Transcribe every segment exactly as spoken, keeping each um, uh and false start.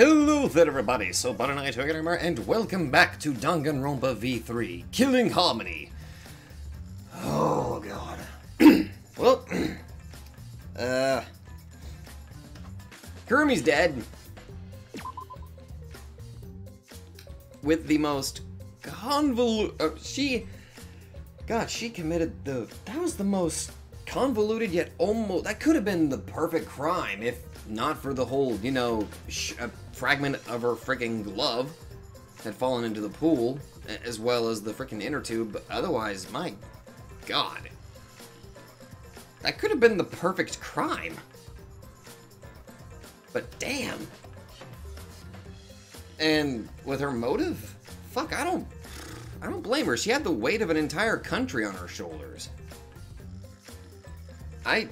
Hello there everybody, so Bananai Togamer, and welcome back to Danganronpa V three, Killing Harmony. Oh god. Well, uh... Kurumi's dead. With the most convol- uh, she... God, she committed the- that was the most convoluted yet almost- that could have been the perfect crime if not for the whole, you know, sh a fragment of her freaking glove had fallen into the pool, as well as the freaking inner tube. But otherwise, my god. That could have been the perfect crime. But damn. And with her motive? Fuck, I don't... I don't blame her. She had the weight of an entire country on her shoulders. I...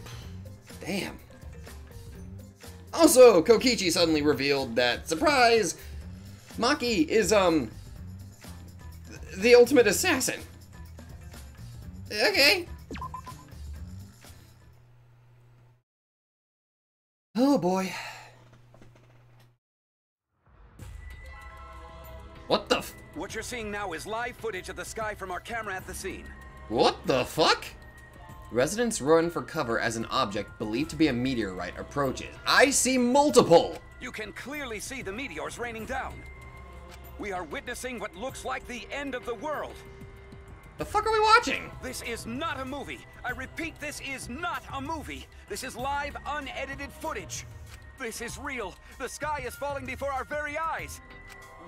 Damn. Also, Kokichi suddenly revealed that, surprise, Maki is, um, the ultimate assassin. Okay. Oh boy. What the f- What you're seeing now is live footage of the sky from our camera at the scene. What the fuck? Residents run for cover as an object believed to be a meteorite approaches. I see multiple! You can clearly see the meteors raining down. We are witnessing what looks like the end of the world. The fuck are we watching? This is not a movie. I repeat, this is not a movie. This is live, unedited footage. This is real. The sky is falling before our very eyes.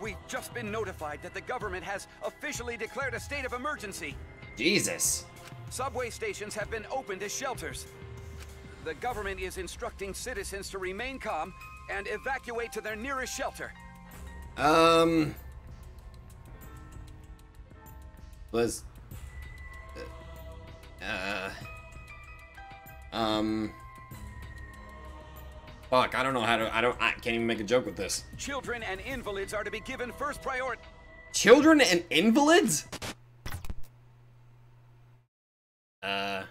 We've just been notified that the government has officially declared a state of emergency. Jesus. Subway stations have been opened as shelters. The government is instructing citizens to remain calm and evacuate to their nearest shelter. Um... Liz... Uh... Um... Fuck, I don't know how to... I don't... I can't even make a joke with this. Children and invalids are to be given first priority. Children and invalids? Uh,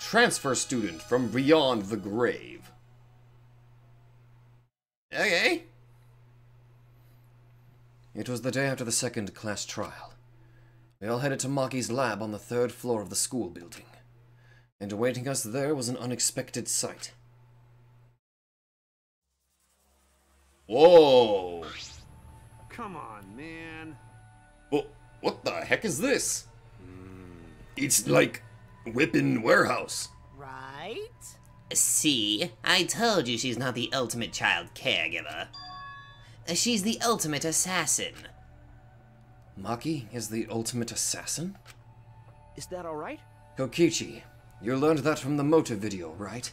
transfer student from beyond the grave. Okay. It was the day after the second class trial. We all headed to Maki's lab on the third floor of the school building. And awaiting us there was an unexpected sight. Whoa! Come on, man. Whoa. What the heck is this? Mm. It's like Whippin' Warehouse. Right? See, I told you she's not the ultimate child caregiver. She's the ultimate assassin. Maki is the ultimate assassin? Is that alright? Kokichi, you learned that from the motive video, right?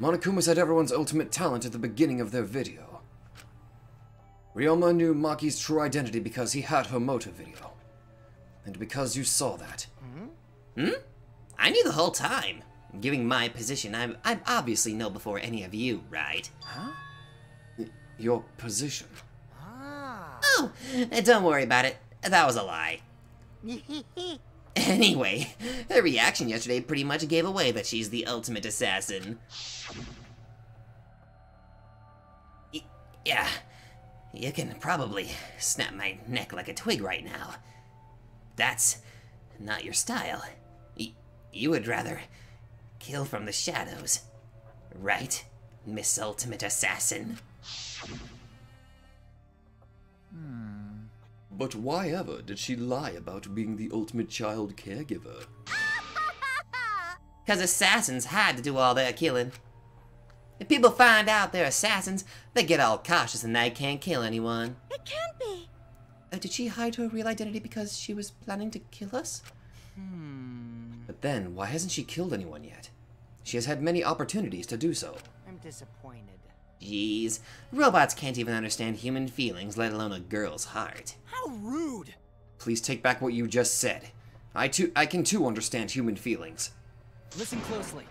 Monokuma said everyone's ultimate talent at the beginning of their video. Ryoma knew Maki's true identity because he had her motive video. And because you saw that. Hmm? Hmm? I knew the whole time. Given my position, I'm, I obviously know before any of you, right? Huh? Y- your position? Ah. Oh, don't worry about it. That was a lie. Anyway, her reaction yesterday pretty much gave away that she's the ultimate assassin. Y- yeah. You can probably snap my neck like a twig right now. That's not your style. Y- you would rather kill from the shadows, right, Miss Ultimate Assassin? Hmm. But why ever did she lie about being the ultimate child caregiver? 'Cause assassins had to do all their killing. If people find out they're assassins, they get all cautious and they can't kill anyone. It can't be! Uh, did she hide her real identity because she was planning to kill us? Hmm... But then, why hasn't she killed anyone yet? She has had many opportunities to do so. I'm disappointed. Jeez, robots can't even understand human feelings, let alone a girl's heart. How rude! Please take back what you just said. I too- I can too understand human feelings. Listen closely.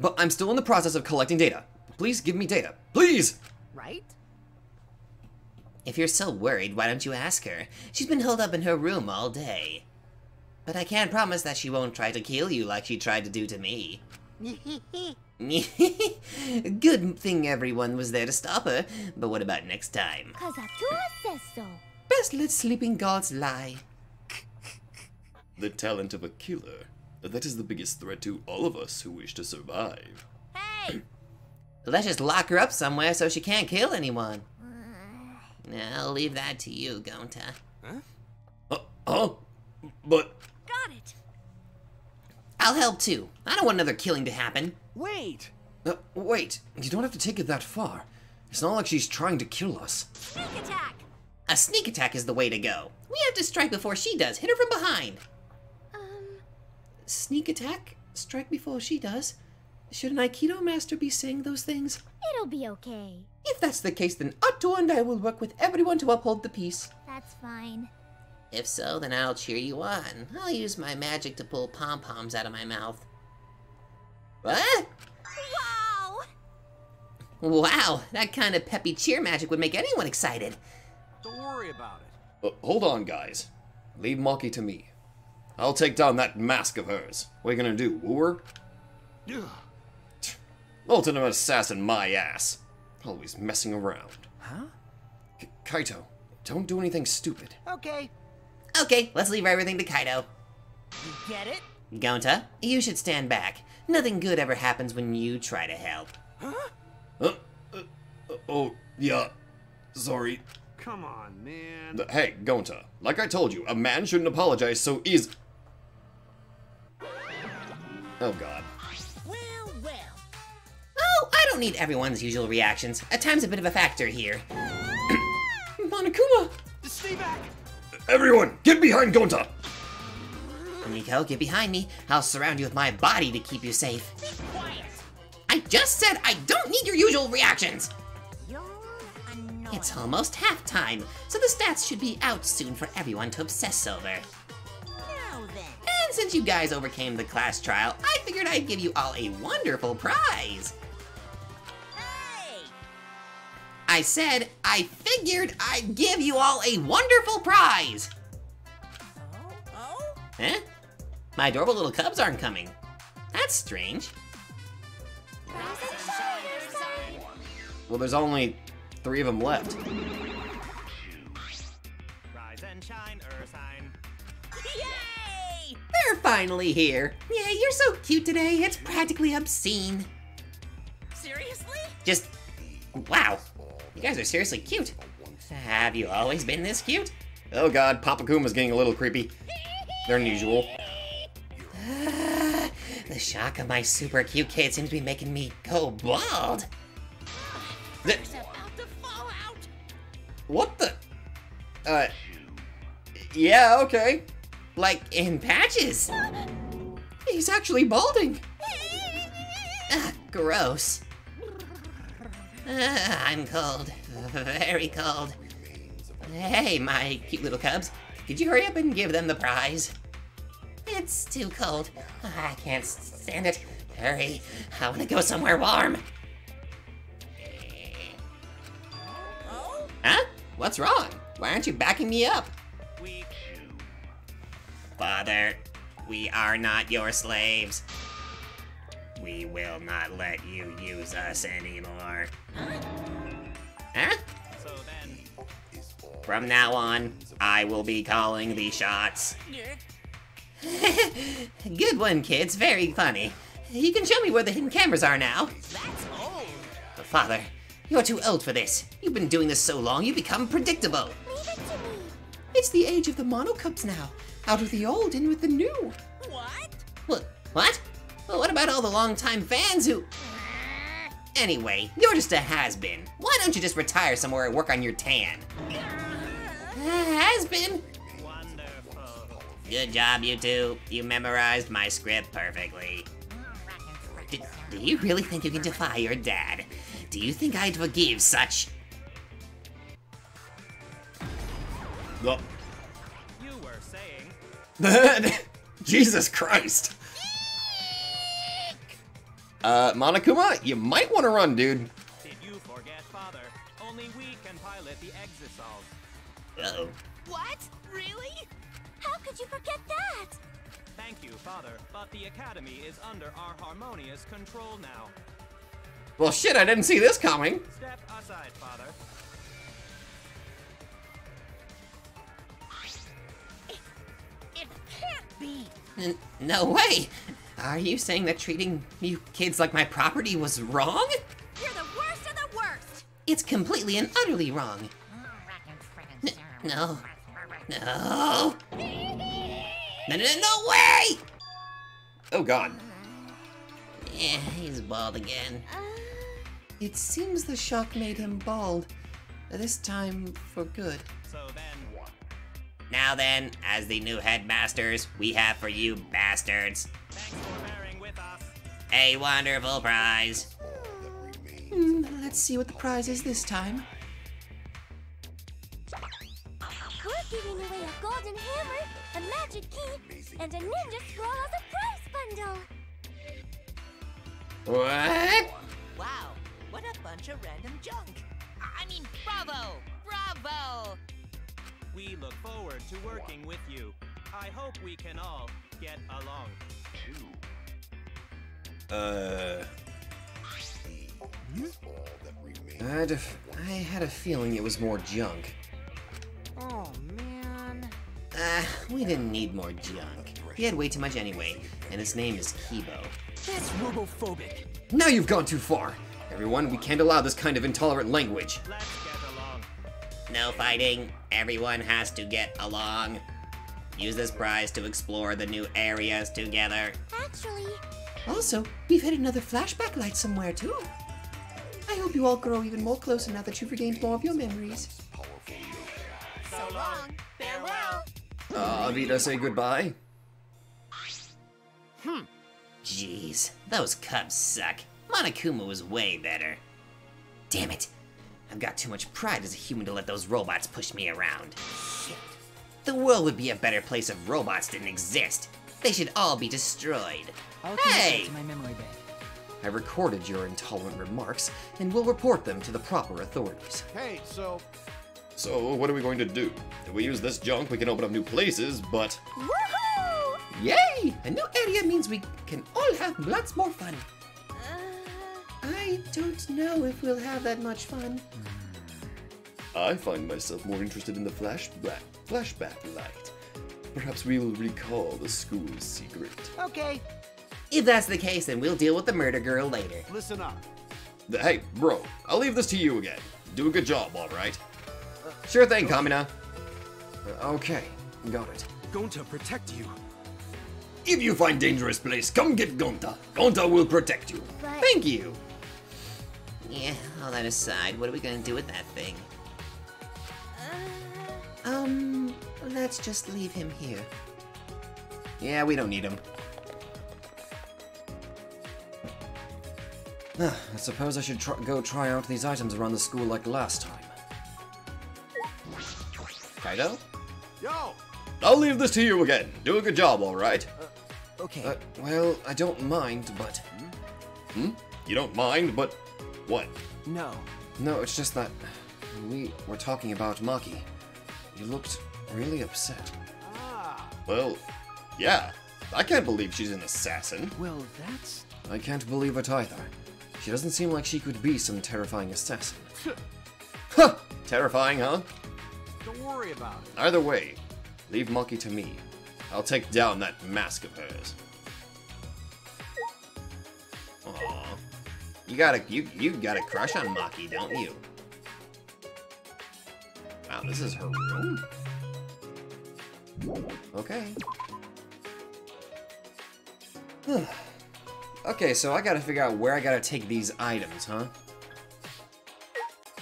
But I'm still in the process of collecting data. Please give me data. Please! Right? If you're so worried, why don't you ask her? She's been holed up in her room all day. But I can't promise that she won't try to kill you like she tried to do to me. Good thing everyone was there to stop her, but what about next time? Cause Atua says so. Best let sleeping guards lie. The talent of a killer. That is the biggest threat to all of us who wish to survive. Hey! Let's just lock her up somewhere so she can't kill anyone. I'll leave that to you, Gonta. Huh? Uh, oh, but... Got it. I'll help too. I don't want another killing to happen. Wait! Uh, wait, you don't have to take it that far. It's not like she's trying to kill us. Sneak attack! A sneak attack is the way to go. We have to strike before she does. Hit her from behind. Um... Sneak attack? Strike before she does? Should an Aikido master be saying those things? It'll be okay. If that's the case, then Atua and I will work with everyone to uphold the peace. That's fine. If so, then I'll cheer you on. I'll use my magic to pull pom-poms out of my mouth. What? Wow! Wow, that kind of peppy cheer magic would make anyone excited. Don't worry about it. Uh, hold on, guys. Leave Maki to me. I'll take down that mask of hers. What are you gonna do, woo her? Ultimate assassin, my ass. Always messing around. Huh? K Kaito, don't do anything stupid. Okay. Okay, let's leave everything to Kaito. You get it? Gonta, you should stand back. Nothing good ever happens when you try to help. Huh? Uh, uh, uh, oh, yeah. Sorry. Come on, man. The, hey, Gonta, like I told you, a man shouldn't apologize so easy. Oh, God. Well, well. Oh, I don't need everyone's usual reactions. At times, a bit of a factor here. Monokuma! Stay back! Everyone, get behind Gonta! Himiko, get behind me. I'll surround you with my body to keep you safe. Be quiet! I just said I don't need your usual reactions! You're annoying. It's almost halftime, so the stats should be out soon for everyone to obsess over. Now then. And since you guys overcame the class trial, I figured I'd give you all a wonderful prize. Hey! I said I figured I'd give you all a wonderful prize. Oh, oh? Huh? My adorable little cubs aren't coming. That's strange. Well, there's only three of them left. Rise and shine, Ursine. Yay! They're finally here. Yeah, you're so cute today. It's practically obscene. Seriously? Just, wow. You guys are seriously cute. Have you always been this cute? Oh God, Papa Kuma's getting a little creepy. They're unusual. Uh, the shock of my super cute kid seems to be making me go bald. The about to fall out. What the? Uh, yeah, okay. Like, in patches. He's actually balding. Ugh, gross. Uh, I'm cold. Very cold. Hey, my cute little cubs. Could you hurry up and give them the prize? It's too cold. I can't stand it. Hurry. I want to go somewhere warm. Huh? What's wrong? Why aren't you backing me up? We... Father, we are not your slaves. We will not let you use us anymore. Huh? Huh? So then... From now on, I will be calling the shots. Good one, kids. Very funny. You can show me where the hidden cameras are now. That's old. But Father, you're too old for this. You've been doing this so long, you become predictable. Leave it to me. It's the age of the Monokubs now. Out with the old, in with the new. What? What? What? Well, what about all the longtime fans who... Anyway, you're just a has-been. Why don't you just retire somewhere and work on your tan? Has-been? Wonderful. Good job, you two. You memorized my script perfectly. Do, do you really think you can defy your dad? Do you think I'd forgive such? Well, you were saying. Jesus Christ. Uh, Monokuma, you might want to run, dude. Did you forget, Father? Only we can pilot the Exisolves. Uh-oh. What? Really? How could you forget that? Thank you, Father, but the Academy is under our harmonious control now. Well, shit, I didn't see this coming. Step aside, Father. It, it can't be. N no way. Are you saying that treating you kids like my property was wrong? You're the worst of the worst. It's completely and utterly wrong. N no. No. No, no, no way! Oh, God. Yeah, he's bald again. It seems the shock made him bald. This time for good. So then. Now then, as the new headmasters, we have for you bastards. Thanks for bearing with us. A wonderful prize. Mm, let's see what the prize is this time. We're giving away a golden hammer, a magic key, and a ninja scroll as a prize bundle. What? Wow, what a bunch of random junk. I mean, bravo, bravo. We look forward to working with you. I hope we can all get along. Uh... I'd have, I had a feeling it was more junk. Oh, man. Uh, we didn't need more junk. He had way too much anyway, and his name is Keebo. That's robophobic. Now you've gone too far. Everyone, we can't allow this kind of intolerant language. Let's get along. No fighting. Everyone has to get along. Use this prize to explore the new areas together. Actually... Also, we've hit another flashback light somewhere, too. I hope you all grow even more closer now that you've regained more of your memories. So long. Farewell. Aw, uh, Vita, say goodbye. Hmm. Jeez, those cubs suck. Monokuma was way better. Damn it. I've got too much pride as a human to let those robots push me around. Shit. The world would be a better place if robots didn't exist. They should all be destroyed. I'll hey! To my memory bank. I recorded your intolerant remarks and will report them to the proper authorities. Hey, so... So, what are we going to do? If we use this junk, we can open up new places, but... Woohoo! Yay! A new area means we can all have lots more fun. Uh... I don't know if we'll have that much fun. I find myself more interested in the flashback, flashback light. Perhaps we'll recall the school's secret. Okay. If that's the case, then we'll deal with the murder girl later. Listen up. Hey, bro, I'll leave this to you again. Do a good job, all right? Sure thing, Kamina. Okay, got it. Gonta, protect you. If you find dangerous place, come get Gonta. Gonta will protect you. But... Thank you. Yeah, all that aside, what are we gonna do with that thing? Uh... Um, let's just leave him here. Yeah, we don't need him. I suppose I should tr go try out these items around the school like last time. Kaito? Yo! I'll leave this to you again. Do a good job, alright? Uh, okay. Uh, well, I don't mind, but... Hmm? You don't mind, but... What? No. No, it's just that... We were talking about Maki. You looked really upset. Ah. Well, yeah. I can't believe she's an assassin. Well, that's... I can't believe it either. She doesn't seem like she could be some terrifying assassin. Huh! Terrifying, huh? Don't worry about it. Either way, leave Maki to me. I'll take down that mask of hers. Aww. You got a you you got a crush on Maki, don't you? Wow, this is her room? Okay. Okay, so I gotta figure out where I gotta take these items, huh?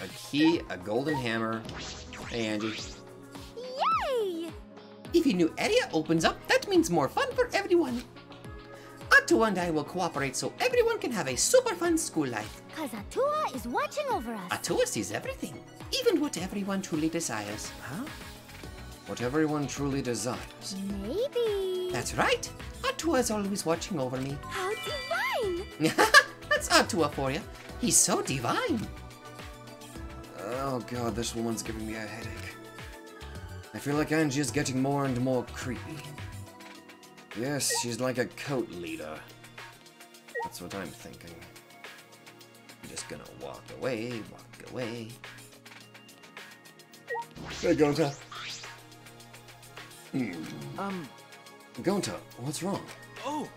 A key, a golden hammer. Hey, Angie. Yay! If a new area opens up, that means more fun for everyone. Atua and I will cooperate so everyone can have a super fun school life. Cause Atua is watching over us. Atua sees everything, even what everyone truly desires. Huh? What everyone truly desires. Maybe. That's right. Atua is always watching over me. How divine! That's Atua for you. He's so divine. Oh god, this woman's giving me a headache. I feel like Angie is getting more and more creepy. Yes, she's like a cult leader. That's what I'm thinking. I'm just gonna walk away, walk away. Hey, Gonta. Um. Gonta, what's wrong? Oh.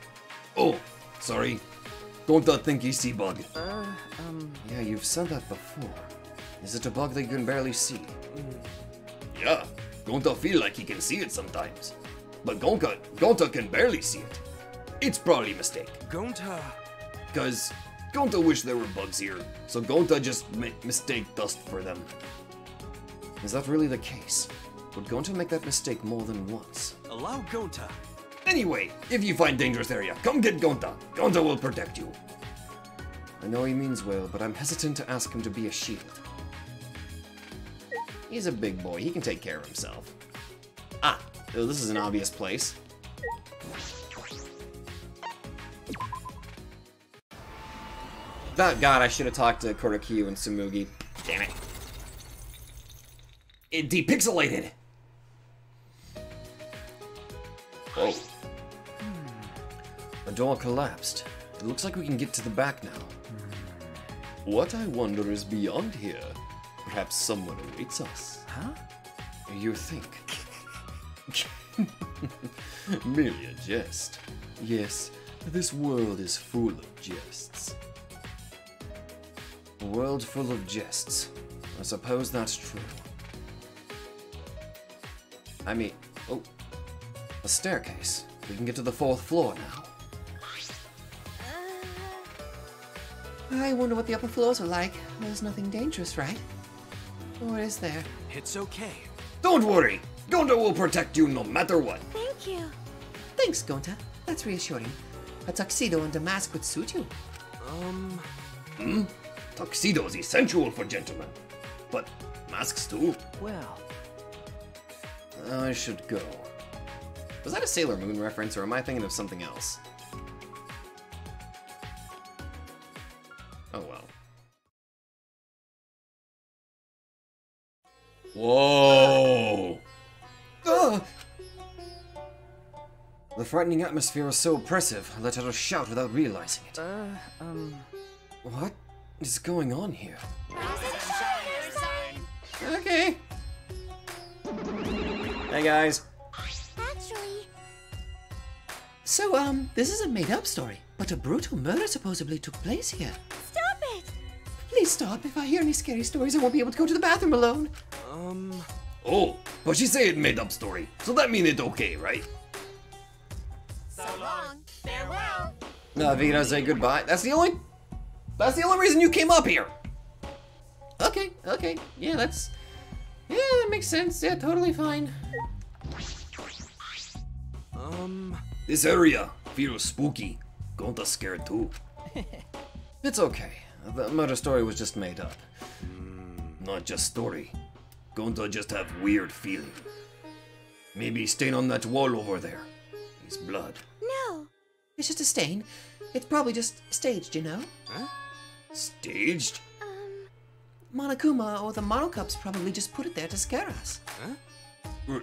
Oh, sorry. Gonta think you see bug. Uh, um. Yeah, you've said that before. Is it a bug that you can barely see? Mm. Yeah, Gonta feel like he can see it sometimes. But Gonta, Gonta can barely see it. It's probably a mistake. Gonta. Cause Gonta wish there were bugs here, so Gonta just mi mistake dust for them. Is that really the case? Would Gonta make that mistake more than once? Allow Gonta. Anyway, if you find dangerous area, come get Gonta. Gonta will protect you. I know he means well, but I'm hesitant to ask him to be a shield. He's a big boy. He can take care of himself. Ah, this is an obvious place. Oh god, I should have talked to Korekiyo and Tsumugi. Damn it. It depixelated! Oh. The door collapsed. It looks like we can get to the back now. What I wonder is beyond here. Perhaps someone awaits us. Huh? You think? Merely a jest. Yes, this world is full of jests. A world full of jests. I suppose that's true. I mean, oh, a staircase. We can get to the fourth floor now. Uh, I wonder what the upper floors are like. There's nothing dangerous, right? Or is there? It's okay. Don't worry. Gonta will protect you no matter what. Thank you. Thanks, Gonta. That's reassuring. A tuxedo and a mask would suit you. Um. Hmm. Tuxedo is essential for gentlemen, but masks too. Well, I should go. Was that a Sailor Moon reference, or am I thinking of something else? Oh well. Whoa! Ah! The frightening atmosphere was so oppressive, I let out a shout without realizing it. Uh, um. What? What is going on here? Okay. Hey guys. Actually. So um, this is a made-up story, but a brutal murder supposedly took place here. Stop it! Please stop. If I hear any scary stories, I won't be able to go to the bathroom alone. Um. Oh, but she said made-up story, so that means it's okay, right? So long, farewell. No, if you don't say goodbye, that's the only. That's the only reason you came up here! Okay, okay, yeah, that's... Yeah, that makes sense, yeah, totally fine. Um... This area feels spooky. Gonta's scared too. It's okay. The murder story was just made up. Mm, not just story. Gonta just have weird feeling. Maybe stain on that wall over there. It's blood. No! It's just a stain. It's probably just staged, you know? Huh? Staged? Um... Monokuma or the Monokubs probably just put it there to scare us. Huh? R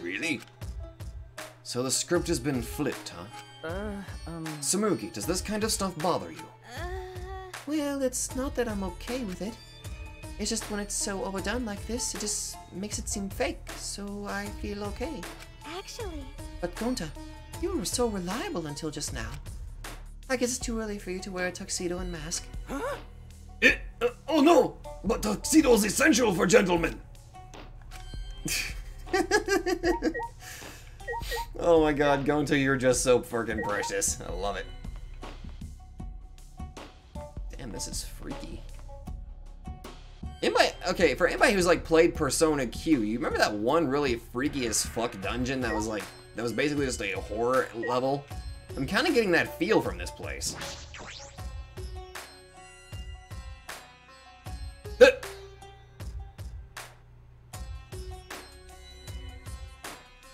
really? So the script has been flipped, huh? Uh, um... Tsumugi, does this kind of stuff bother you? Uh... Well, it's not that I'm okay with it. It's just when it's so overdone like this, it just makes it seem fake, so I feel okay. Actually... But Gonta, you were so reliable until just now. I guess it's too early for you to wear a tuxedo and mask. Huh? It, uh, oh no! But tuxedo is essential for gentlemen! Oh my god, Gonta, you're just so freaking precious. I love it. Damn, this is freaky. Anybody, okay, for anybody who's like played Persona Q, you remember that one really freaky as fuck dungeon that was like, that was basically just a horror level? I'm kind of getting that feel from this place. Uh.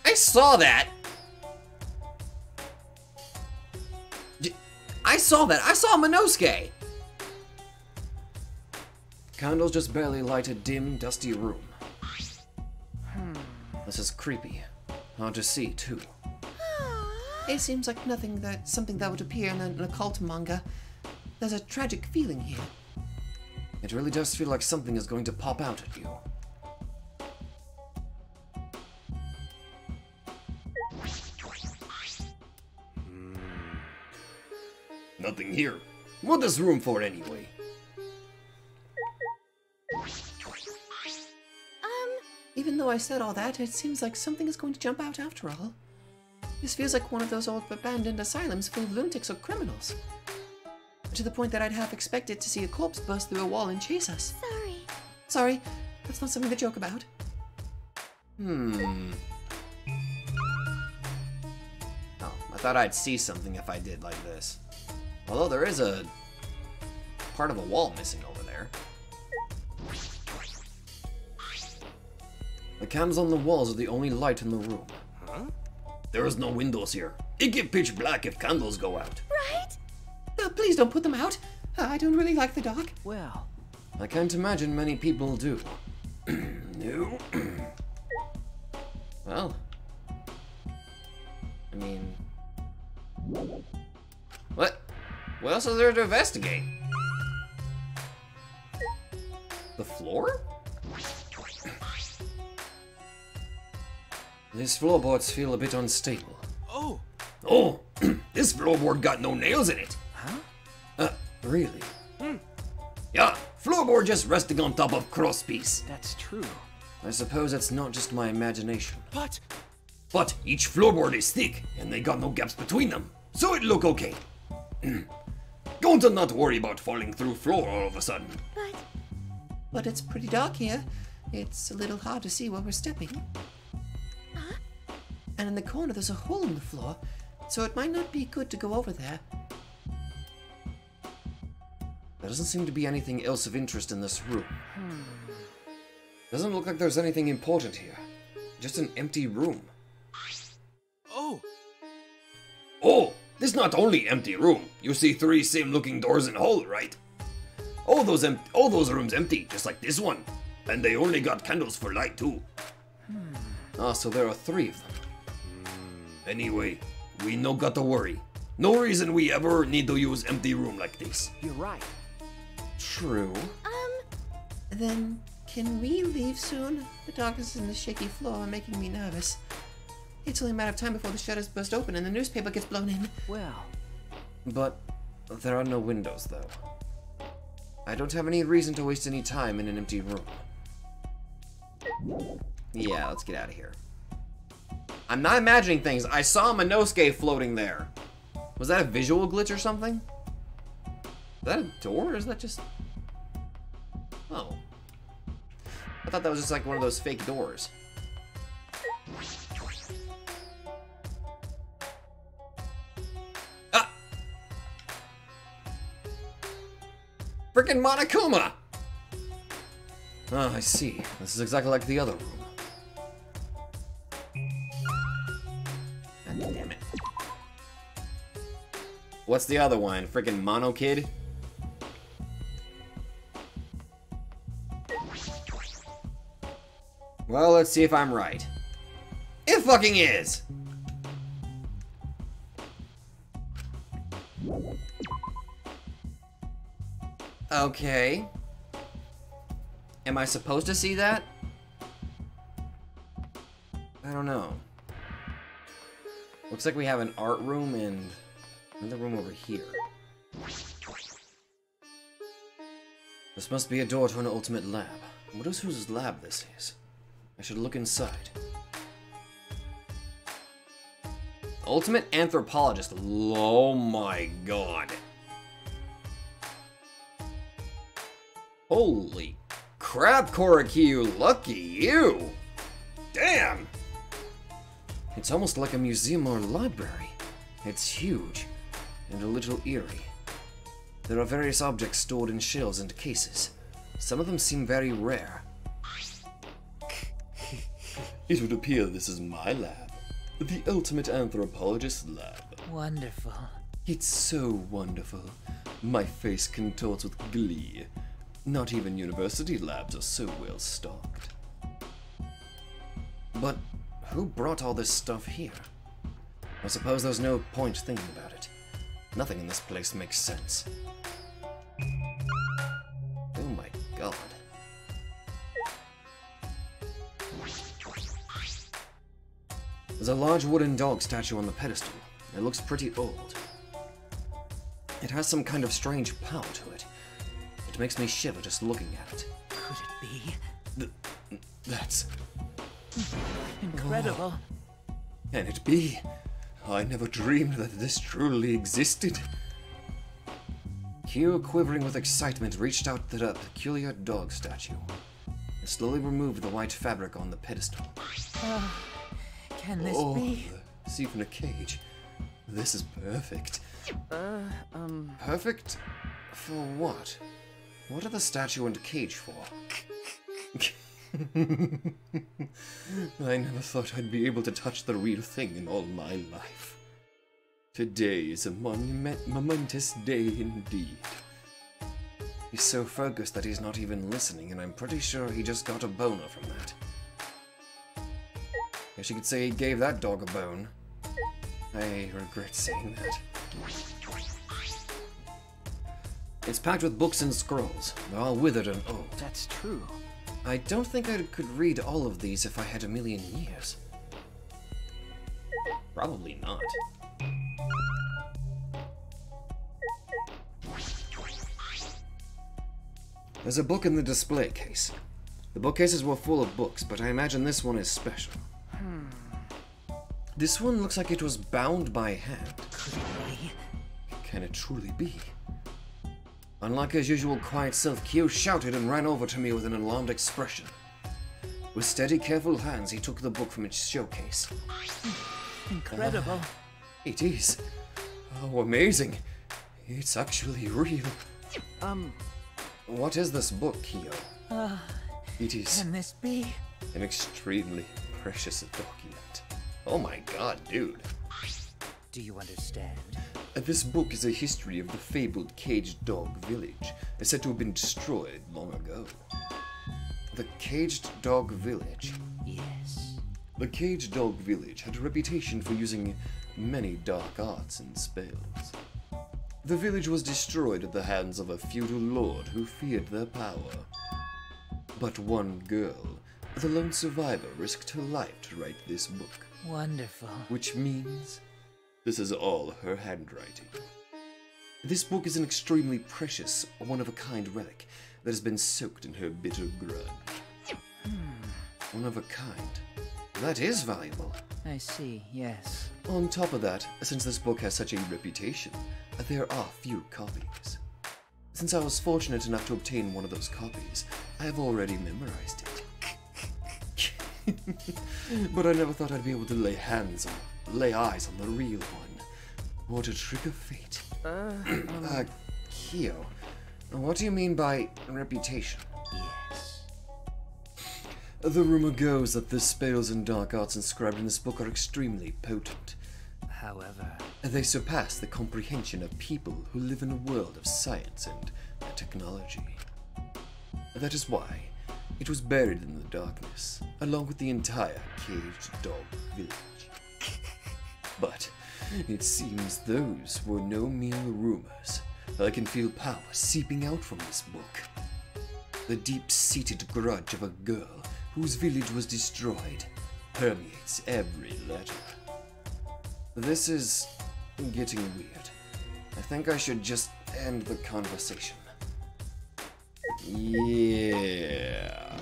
I saw that. I saw that. I saw Minosuke. Candles just barely light a dim, dusty room. Hmm. This is creepy. Hard to see, too. It seems like nothing that something that would appear in an occult manga. There's a tragic feeling here. It really does feel like something is going to pop out at you. Hmm. Nothing here. What is room for anyway? Even though I said all that, it seems like something is going to jump out after all. This feels like one of those old abandoned asylums full of lunatics or criminals. To the point that I'd half expected to see a corpse burst through a wall and chase us. Sorry. Sorry, that's not something to joke about. Hmm. Oh, I thought I'd see something if I did like this. Although there is a part of a wall missing over there. The cams on the walls are the only light in the room. Huh? There is no windows here. It get pitch black if candles go out. Right? No, please don't put them out. I don't really like the dark. Well, I can't imagine many people do. No. Well, I mean, what? What else is there to investigate? The floor? These floorboards feel a bit unstable. Oh! Oh! This floorboard got no nails in it! Huh? Uh, really? Hmm. Yeah, floorboard just resting on top of crosspiece. That's true. I suppose it's not just my imagination. But... But each floorboard is thick, and they got no gaps between them, so it look okay. Don't not worry about falling through floor all of a sudden. But... But it's pretty dark here. It's a little hard to see where we're stepping. And in the corner there's a hole in the floor, so it might not be good to go over there. There doesn't seem to be anything else of interest in this room. Hmm. Doesn't look like there's anything important here. Just an empty room. Oh! Oh! This is not only empty room. You see three same-looking doors and hole, right? All those em all those rooms empty, just like this one. And they only got candles for light, too. Hmm. Ah, so there are three of them. Anyway, we no got to worry. No reason we ever need to use empty room like this. You're right. True. Um, then can we leave soon? The darkness and the shaky floor are making me nervous. It's only a matter of time before the shutters burst open and the newspaper gets blown in. Well. But there are no windows, though. I don't have any reason to waste any time in an empty room. Yeah, let's get out of here. I'm not imagining things. I saw Minosuke floating there. Was that a visual glitch or something? Is that a door or is that just... Oh. I thought that was just like one of those fake doors. Ah! Frickin' Monokuma! Oh, I see. This is exactly like the other room. Damn it. What's the other one? Freaking Monokid? Well, let's see if I'm right. It fucking is! Okay. Am I supposed to see that? I don't know. Looks like we have an art room and another room over here. This must be a door to an ultimate lab. What is whose lab this is? I should look inside. Ultimate anthropologist. Oh my god. Holy crap, Korekiyo. Lucky you. Damn. It's almost like a museum or library. It's huge, and a little eerie. There are various objects stored in shells and cases. Some of them seem very rare. It would appear this is my lab. The ultimate anthropologist's lab. Wonderful. It's so wonderful. My face contorts with glee. Not even university labs are so well stocked. But... who brought all this stuff here? I suppose there's no point thinking about it. Nothing in this place makes sense. Oh my god. There's a large wooden dog statue on the pedestal. It looks pretty old. It has some kind of strange power to it. It makes me shiver just looking at it. Could it be? Th that's... incredible. Oh. Can it be? I never dreamed that this truly existed. Q, quivering with excitement, reached out to the peculiar dog statue and slowly removed the white fabric on the pedestal. Uh, can this oh, be? It's even a cage. This is perfect. Uh, um... Perfect? For what? What are the statue and cage for? I never thought I'd be able to touch the real thing in all my life. Today is a monument momentous day indeed. He's so focused that he's not even listening, and I'm pretty sure he just got a boner from that. Guess you could say he gave that dog a bone. I regret saying that. It's packed with books and scrolls. They're all withered and old. That's true. I don't think I could read all of these if I had a million years. Probably not. There's a book in the display case. The bookcases were full of books, but I imagine this one is special. Hmm. This one looks like it was bound by hand. Could it be? Can it truly be? Unlike his usual quiet self, Kyo shouted and ran over to me with an alarmed expression. With steady, careful hands, he took the book from its showcase. Incredible. Uh, it is. Oh, amazing. It's actually real. Um... What is this book, Kyo? Uh, it is... Can this be? An extremely precious document. Oh my god, dude. Do you understand? This book is a history of the fabled Caged Dog Village, said to have been destroyed long ago. The Caged Dog Village? Yes. The Caged Dog Village had a reputation for using many dark arts and spells. The village was destroyed at the hands of a feudal lord who feared their power. But one girl, the lone survivor, risked her life to write this book. Wonderful. Which means... this is all her handwriting. This book is an extremely precious, one-of-a-kind relic that has been soaked in her bitter grudge. Hmm. One-of-a-kind. That is valuable. I see, yes. On top of that, since this book has such a reputation, there are few copies. Since I was fortunate enough to obtain one of those copies, I have already memorized it. But I never thought I'd be able to lay hands on it. Lay eyes on the real one. What a trick of fate. Uh, um... uh, Kyo, what do you mean by reputation? Yes. The rumor goes that the spells and dark arts inscribed in this book are extremely potent. However... they surpass the comprehension of people who live in a world of science and technology. That is why it was buried in the darkness, along with the entire Caged Dog Village. But it seems those were no mere rumors. I can feel power seeping out from this book. The deep-seated grudge of a girl whose village was destroyed permeates every letter. This is getting weird. I think I should just end the conversation. Yeah.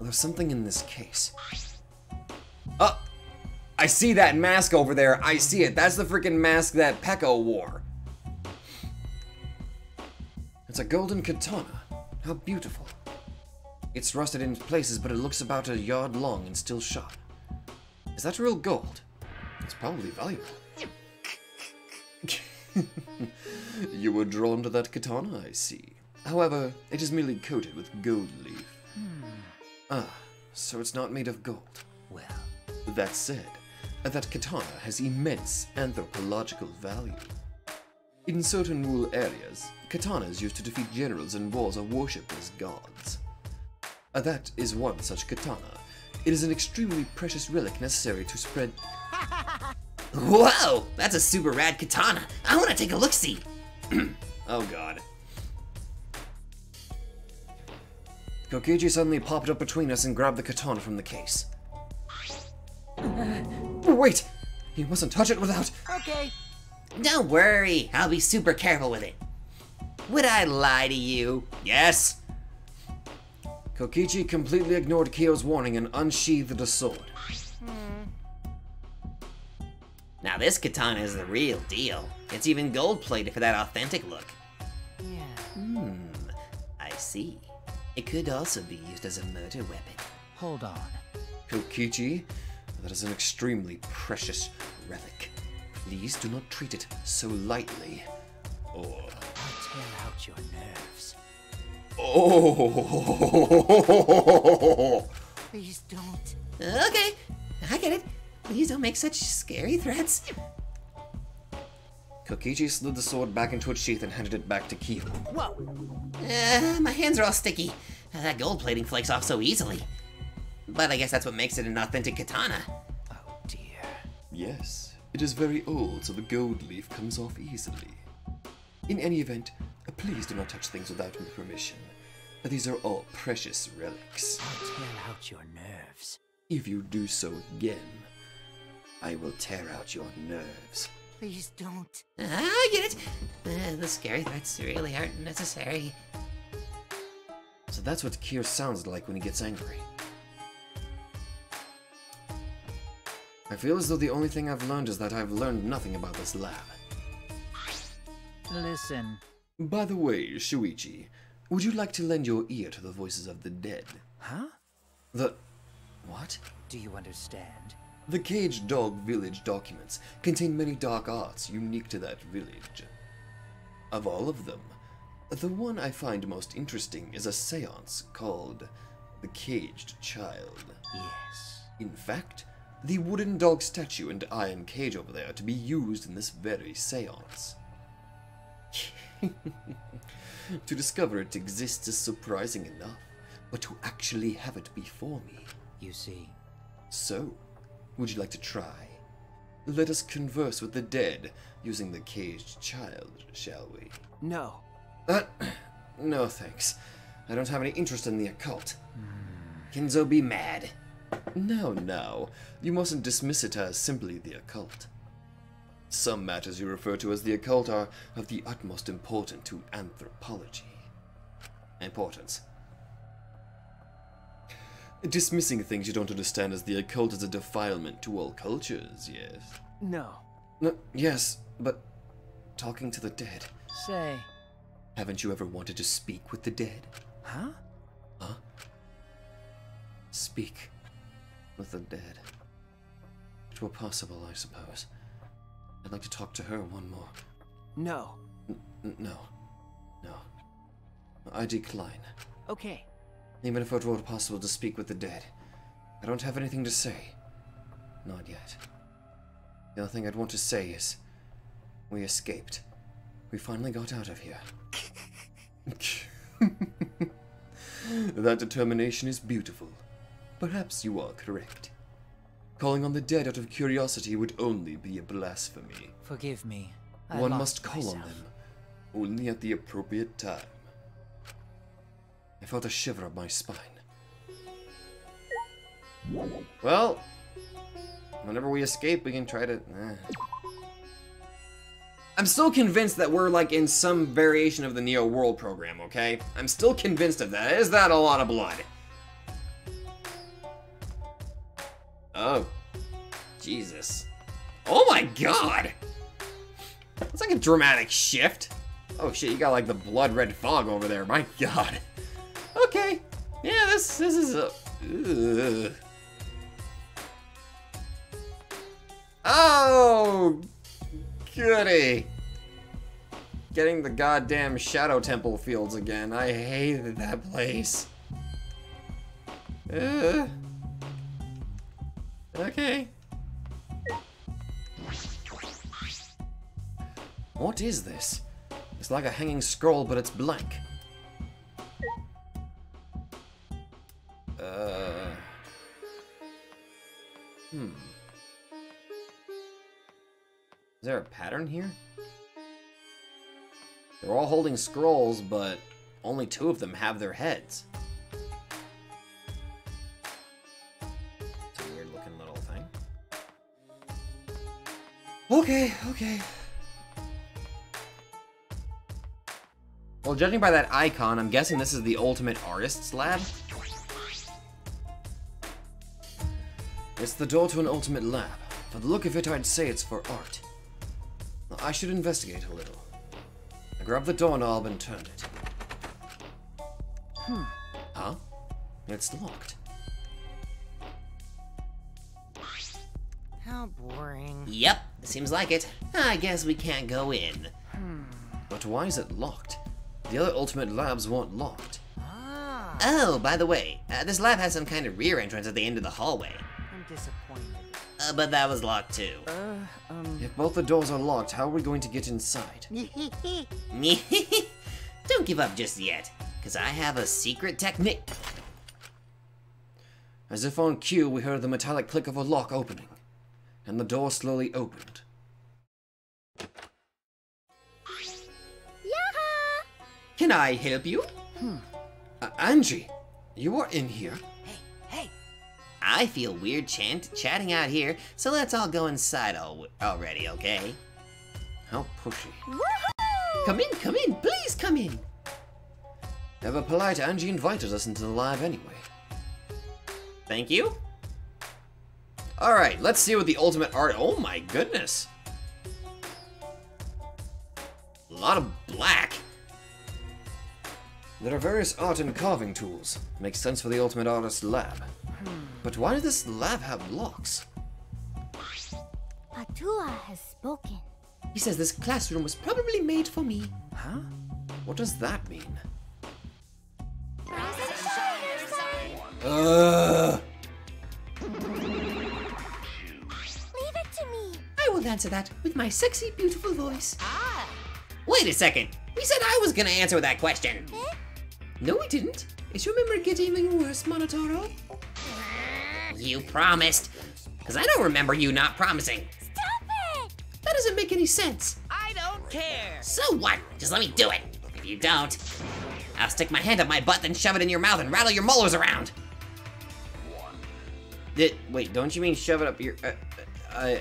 There's something in this case. Oh, I see that mask over there. I see it. That's the freaking mask that Peko wore. It's a golden katana. How beautiful. It's rusted in places, but it looks about a yard long and still sharp. Is that real gold? It's probably valuable. You were drawn to that katana, I see. However, it is merely coated with gold leaf. Hmm. Ah, so it's not made of gold. Well... that said, that katana has immense anthropological value. In certain rural areas, katanas used to defeat generals in wars are worshipped as gods. That is one such katana, It is an extremely precious relic necessary to spread... Whoa! That's a super rad katana! I want to take a look-see! Oh god. Kokichi suddenly popped up between us and grabbed the katana from the case. Wait! You mustn't touch it without... Okay. Don't worry, I'll be super careful with it. Would I lie to you? Yes! Kokichi completely ignored Kyo's warning and unsheathed a sword. Mm. Now this katana is the real deal. It's even gold-plated for that authentic look. Yeah. Hmm, I see. It could also be used as a murder weapon. Hold on. Kokichi, that is an extremely precious relic. Please do not treat it so lightly, or... I'll tear out your nerves. Oh! Please don't. Okay, I get it. Please don't make such scary threats. Kokichi slid the sword back into its sheath and handed it back to Keebo. Whoa! Uh, my hands are all sticky. That gold plating flakes off so easily. But I guess that's what makes it an authentic katana. Oh dear. Yes, it is very old, so the gold leaf comes off easily. In any event, please do not touch things without my permission. These are all precious relics. I'll tear out your nerves. If you do so again, I will tear out your nerves. Please don't. Ah, I get it. Uh, the scary threats really aren't necessary. So that's what Kier sounds like when he gets angry. I feel as though the only thing I've learned is that I've learned nothing about this lab. Listen. By the way, Shuichi, would you like to lend your ear to the voices of the dead? Huh? The... what? Do you understand? The Caged Dog Village documents contain many dark arts unique to that village. Of all of them, the one I find most interesting is a seance called the Caged Child. Yes. In fact, the wooden dog statue and iron cage over there are to be used in this very seance. To discover it exists is surprising enough, but to actually have it before me. You see. So, would you like to try? Let us converse with the dead using the Caged Child, shall we? No. Uh, no thanks. I don't have any interest in the occult. Kenzo be mad. No, no. You mustn't dismiss it as simply the occult. Some matters you refer to as the occult are of the utmost importance to anthropology. Importance. Dismissing things you don't understand as the occult is a defilement to all cultures, yes? No. No, yes, but talking to the dead. Say. Haven't you ever wanted to speak with the dead? Huh? Huh? Speak with the dead. It were possible, I suppose. I'd like to talk to her one more. No. N no. No. I decline. Okay. Even if it were possible to speak with the dead, I don't have anything to say. Not yet. The only thing I'd want to say is, we escaped. We finally got out of here. That determination is beautiful. Perhaps you are correct. Calling on the dead out of curiosity would only be a blasphemy. Forgive me. I One must call myself. on them, only at the appropriate time. I felt a shiver up my spine. Well, whenever we escape, we can try to... Eh. I'm still convinced that we're like in some variation of the Neo World program, okay? I'm still convinced of that. Is that a lot of blood? Oh. Jesus. Oh my god! That's like a dramatic shift. Oh shit, you got like the blood red fog over there, my god. Okay. Yeah, this this is a... Ugh. Oh! Goody! Getting the goddamn Shadow Temple fields again. I hated that place. Ugh. Okay. What is this? It's like a hanging scroll, but it's blank. Uh. in here? They're all holding scrolls, but only two of them have their heads. It's a weird looking little thing. Okay, okay. Well, judging by that icon, I'm guessing this is the ultimate artist's lab. It's the door to an ultimate lab. By the look of it, I'd say it's for art. I should investigate a little. I grabbed the doorknob and turned it. Hmm. Huh? It's locked. How boring. Yep, seems like it. I guess we can't go in. Hmm. But why is it locked? The other ultimate labs weren't locked. Ah. Oh, by the way, uh, this lab has some kind of rear entrance at the end of the hallway. I'm disappointed. Uh, but that was locked too. Uh, um... If both the doors are locked, how are we going to get inside? Don't give up just yet, because I have a secret technique. As if on cue, we heard the metallic click of a lock opening, and the door slowly opened. Can I help you? Hmm. Uh, Angie, you are in here. Hey, hey. I feel weird chant chatting out here, so let's all go inside al already, okay? How pushy. Woohoo! Come in, come in, please come in. Ever polite, Angie invited us into the live anyway. Thank you. All right, let's see what the ultimate art. Oh my goodness. A lot of black. There are various art and carving tools. Makes sense for the ultimate artist's lab. Hmm. But why does this lab have locks? Atua has spoken. He says this classroom was probably made for me. Huh? What does that mean? Uh. Leave it to me. I will answer that with my sexy, beautiful voice. Ah. Wait a second. We said I was gonna answer that question. Eh? No, we didn't. Is your memory getting even worse, Monotaro? You promised. Because I don't remember you not promising. Stop it! That doesn't make any sense. I don't care. So what? Just let me do it. If you don't, I'll stick my hand up my butt, then shove it in your mouth and rattle your molars around. Did, wait, don't you mean shove it up your... Uh, uh, uh,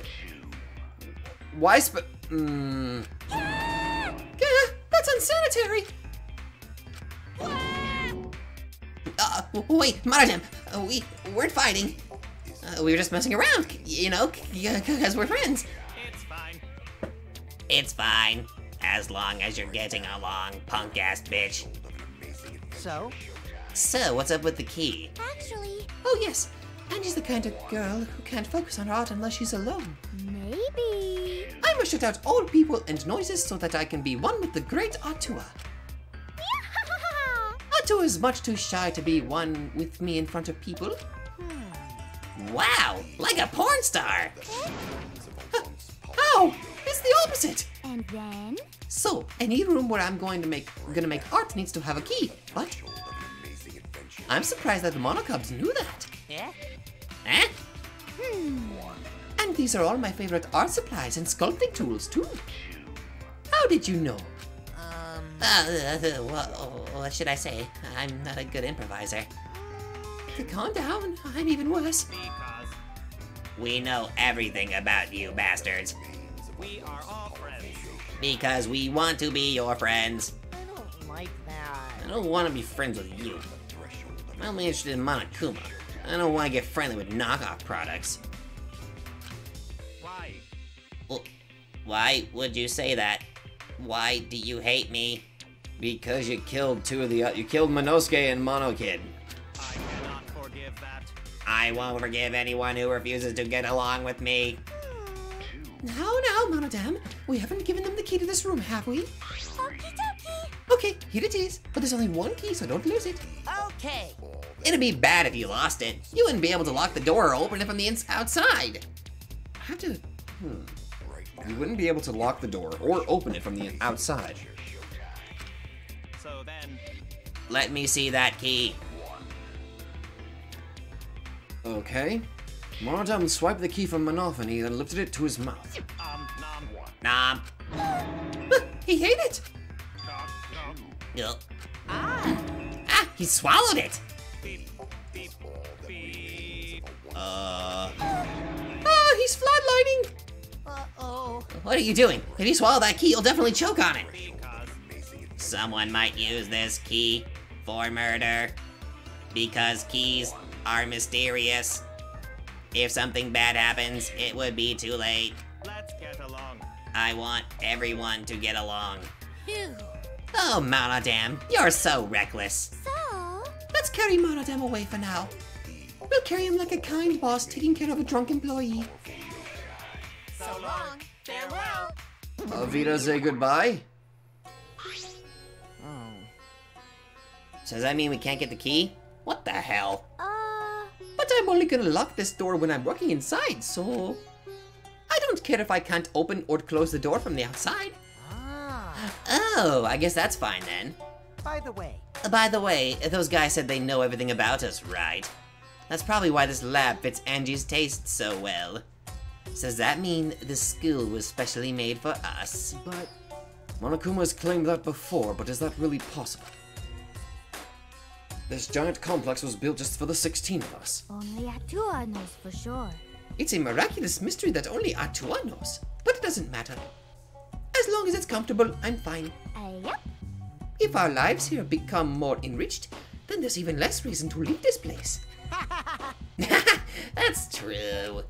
why sp... Mm. Ah! Ah, that's unsanitary. Uh, wait, Monodam, uh, we weren't fighting. Uh, we were just messing around, you know, because we're friends. It's fine. It's fine, as long as you're getting along, punk-ass bitch. So? So, what's up with the key? Actually... Oh, yes. Angie's the kind of girl who can't focus on art unless she's alone. Maybe... I must shut out all people and noises so that I can be one with the great Atua. Atua is much too shy to be one with me in front of people. Hmm. Wow, like a porn star! Huh? How? It's the opposite! And then? So, any room where I'm going to make gonna make art needs to have a key, but... I'm surprised that the Monokubs knew that. Yeah? Huh? Hmm. And these are all my favorite art supplies and sculpting tools, too. How did you know? Uh, well, what should I say? I'm not a good improviser. Calm down, I'm even worse. Because we know everything about you bastards. We are all friends. Because we want to be your friends. I don't like that. I don't want to be friends with you. I'm only interested in Monokuma. I don't want to get friendly with knockoff products. Why? Well, why would you say that? Why do you hate me? Because you killed two of the uh, you killed Minosuke and Monokid. I cannot forgive that. I won't forgive anyone who refuses to get along with me. Now, now, Monodam, we haven't given them the key to this room, have we? Okie dokie. Okay, here it is. But there's only one key, so don't lose it. Okay. It'd be bad if you lost it. You wouldn't be able to lock the door or open it from the ins outside. I have to. Hmm. You wouldn't be able to lock the door or open it from the outside. So then, let me see that key. Okay. Monodam swiped the key from Monophony and lifted it to his mouth. Um, nom. Nom. I hate it! Ah! Ah! He swallowed it! Uh... Ah! He's flatlining! Uh-oh. What are you doing? If you swallow that key, you'll definitely choke on it! Someone might use this key for murder. Because keys are mysterious. If something bad happens, it would be too late. Let's get along. I want everyone to get along. Phew. Oh, Monodam, you're so reckless. So? Let's carry Monodam away for now. We'll carry him like a kind boss taking care of a drunk employee. So long. Farewell. Avita, say goodbye? Oh. So does that mean we can't get the key? What the hell? Uh... But I'm only gonna lock this door when I'm working inside, so... I don't care if I can't open or close the door from the outside. Ah. Oh, I guess that's fine then. By the way... Uh, by the way, those guys said they know everything about us, right? That's probably why this lab fits Angie's taste so well. So does that mean this school was specially made for us? But... Monokuma's claimed that before, but is that really possible? This giant complex was built just for the sixteen of us. Only Atua knows for sure. It's a miraculous mystery that only Atua knows, but it doesn't matter. As long as it's comfortable, I'm fine. Uh, yep. If our lives here become more enriched, then there's even less reason to leave this place. That's true.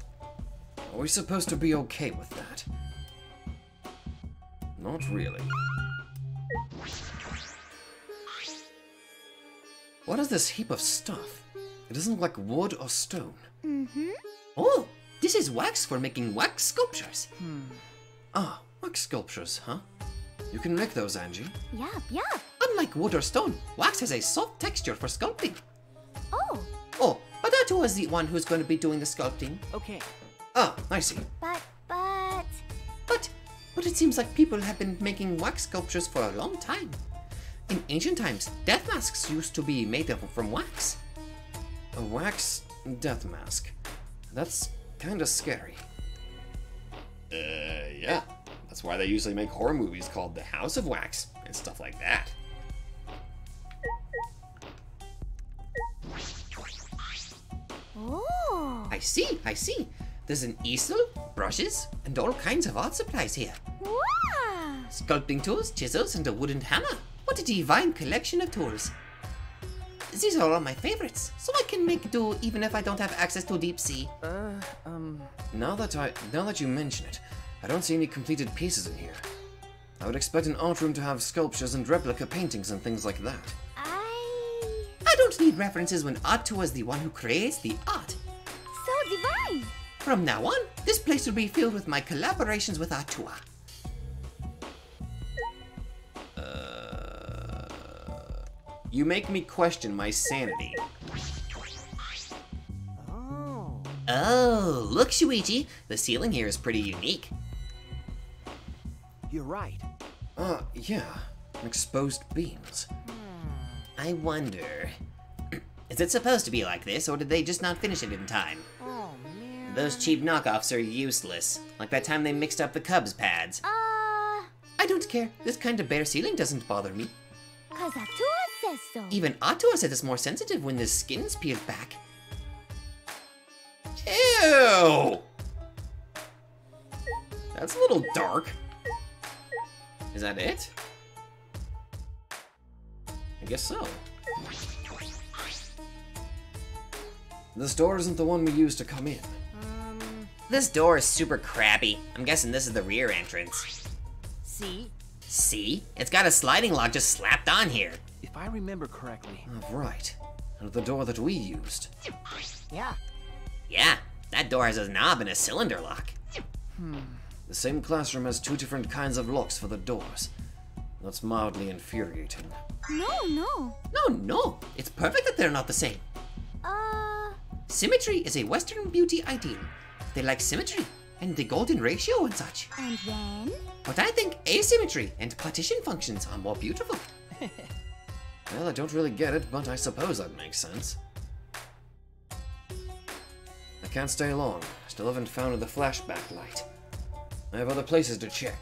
Are we supposed to be okay with that? Not really. What is this heap of stuff? It doesn't look like wood or stone. Mm-hmm. Oh, this is wax for making wax sculptures. Hmm. Ah, wax sculptures, huh? You can make those, Angie. Yup, yup. Unlike wood or stone, wax has a soft texture for sculpting. Oh. Oh, but that was the one who's going to be doing the sculpting. Okay. Ah, I see. But, but... But, but it seems like people have been making wax sculptures for a long time. In ancient times, death masks used to be made up from wax. A wax death mask. That's kinda scary. Uh, yeah. That's why they usually make horror movies called The House of Wax and stuff like that. Oh. I see, I see. There's an easel, brushes, and all kinds of art supplies here. Wow. Sculpting tools, chisels, and a wooden hammer. What a divine collection of tools. These are all my favorites, so I can make do even if I don't have access to deep sea. Uh, um... Now that I... now that you mention it, I don't see any completed pieces in here. I would expect an art room to have sculptures and replica paintings and things like that. I... I don't need references when Atua is the one who creates the art. So divine! From now on, this place will be filled with my collaborations with Atua. You make me question my sanity. Oh. Oh, look, Shuichi. The ceiling here is pretty unique. You're right. Uh, yeah. Exposed beams. I wonder... Is it supposed to be like this, or did they just not finish it in time? Oh, man. Those cheap knockoffs are useless. Like that time they mixed up the Cubs pads. Uh... I don't care. This kind of bare ceiling doesn't bother me. 'Cause Atua says so. Even Atua said it's more sensitive when the skin's peeled back. Ew! That's a little dark. Is that it? I guess so. This door isn't the one we used to come in. Um... This door is super crappy. I'm guessing this is the rear entrance. See? See? It's got a sliding lock just slapped on here. If I remember correctly. Oh, right. And the door that we used. Yeah. Yeah. That door has a knob and a cylinder lock. Hmm. The same classroom has two different kinds of locks for the doors. That's mildly infuriating. No, no. No, no. It's perfect that they're not the same. Uh... Symmetry is a Western beauty ideal. They like symmetry. And the golden ratio and such. And then? But I think asymmetry and partition functions are more beautiful. Well, I don't really get it, but I suppose that makes sense. I can't stay long. I still haven't found the flashback light. I have other places to check.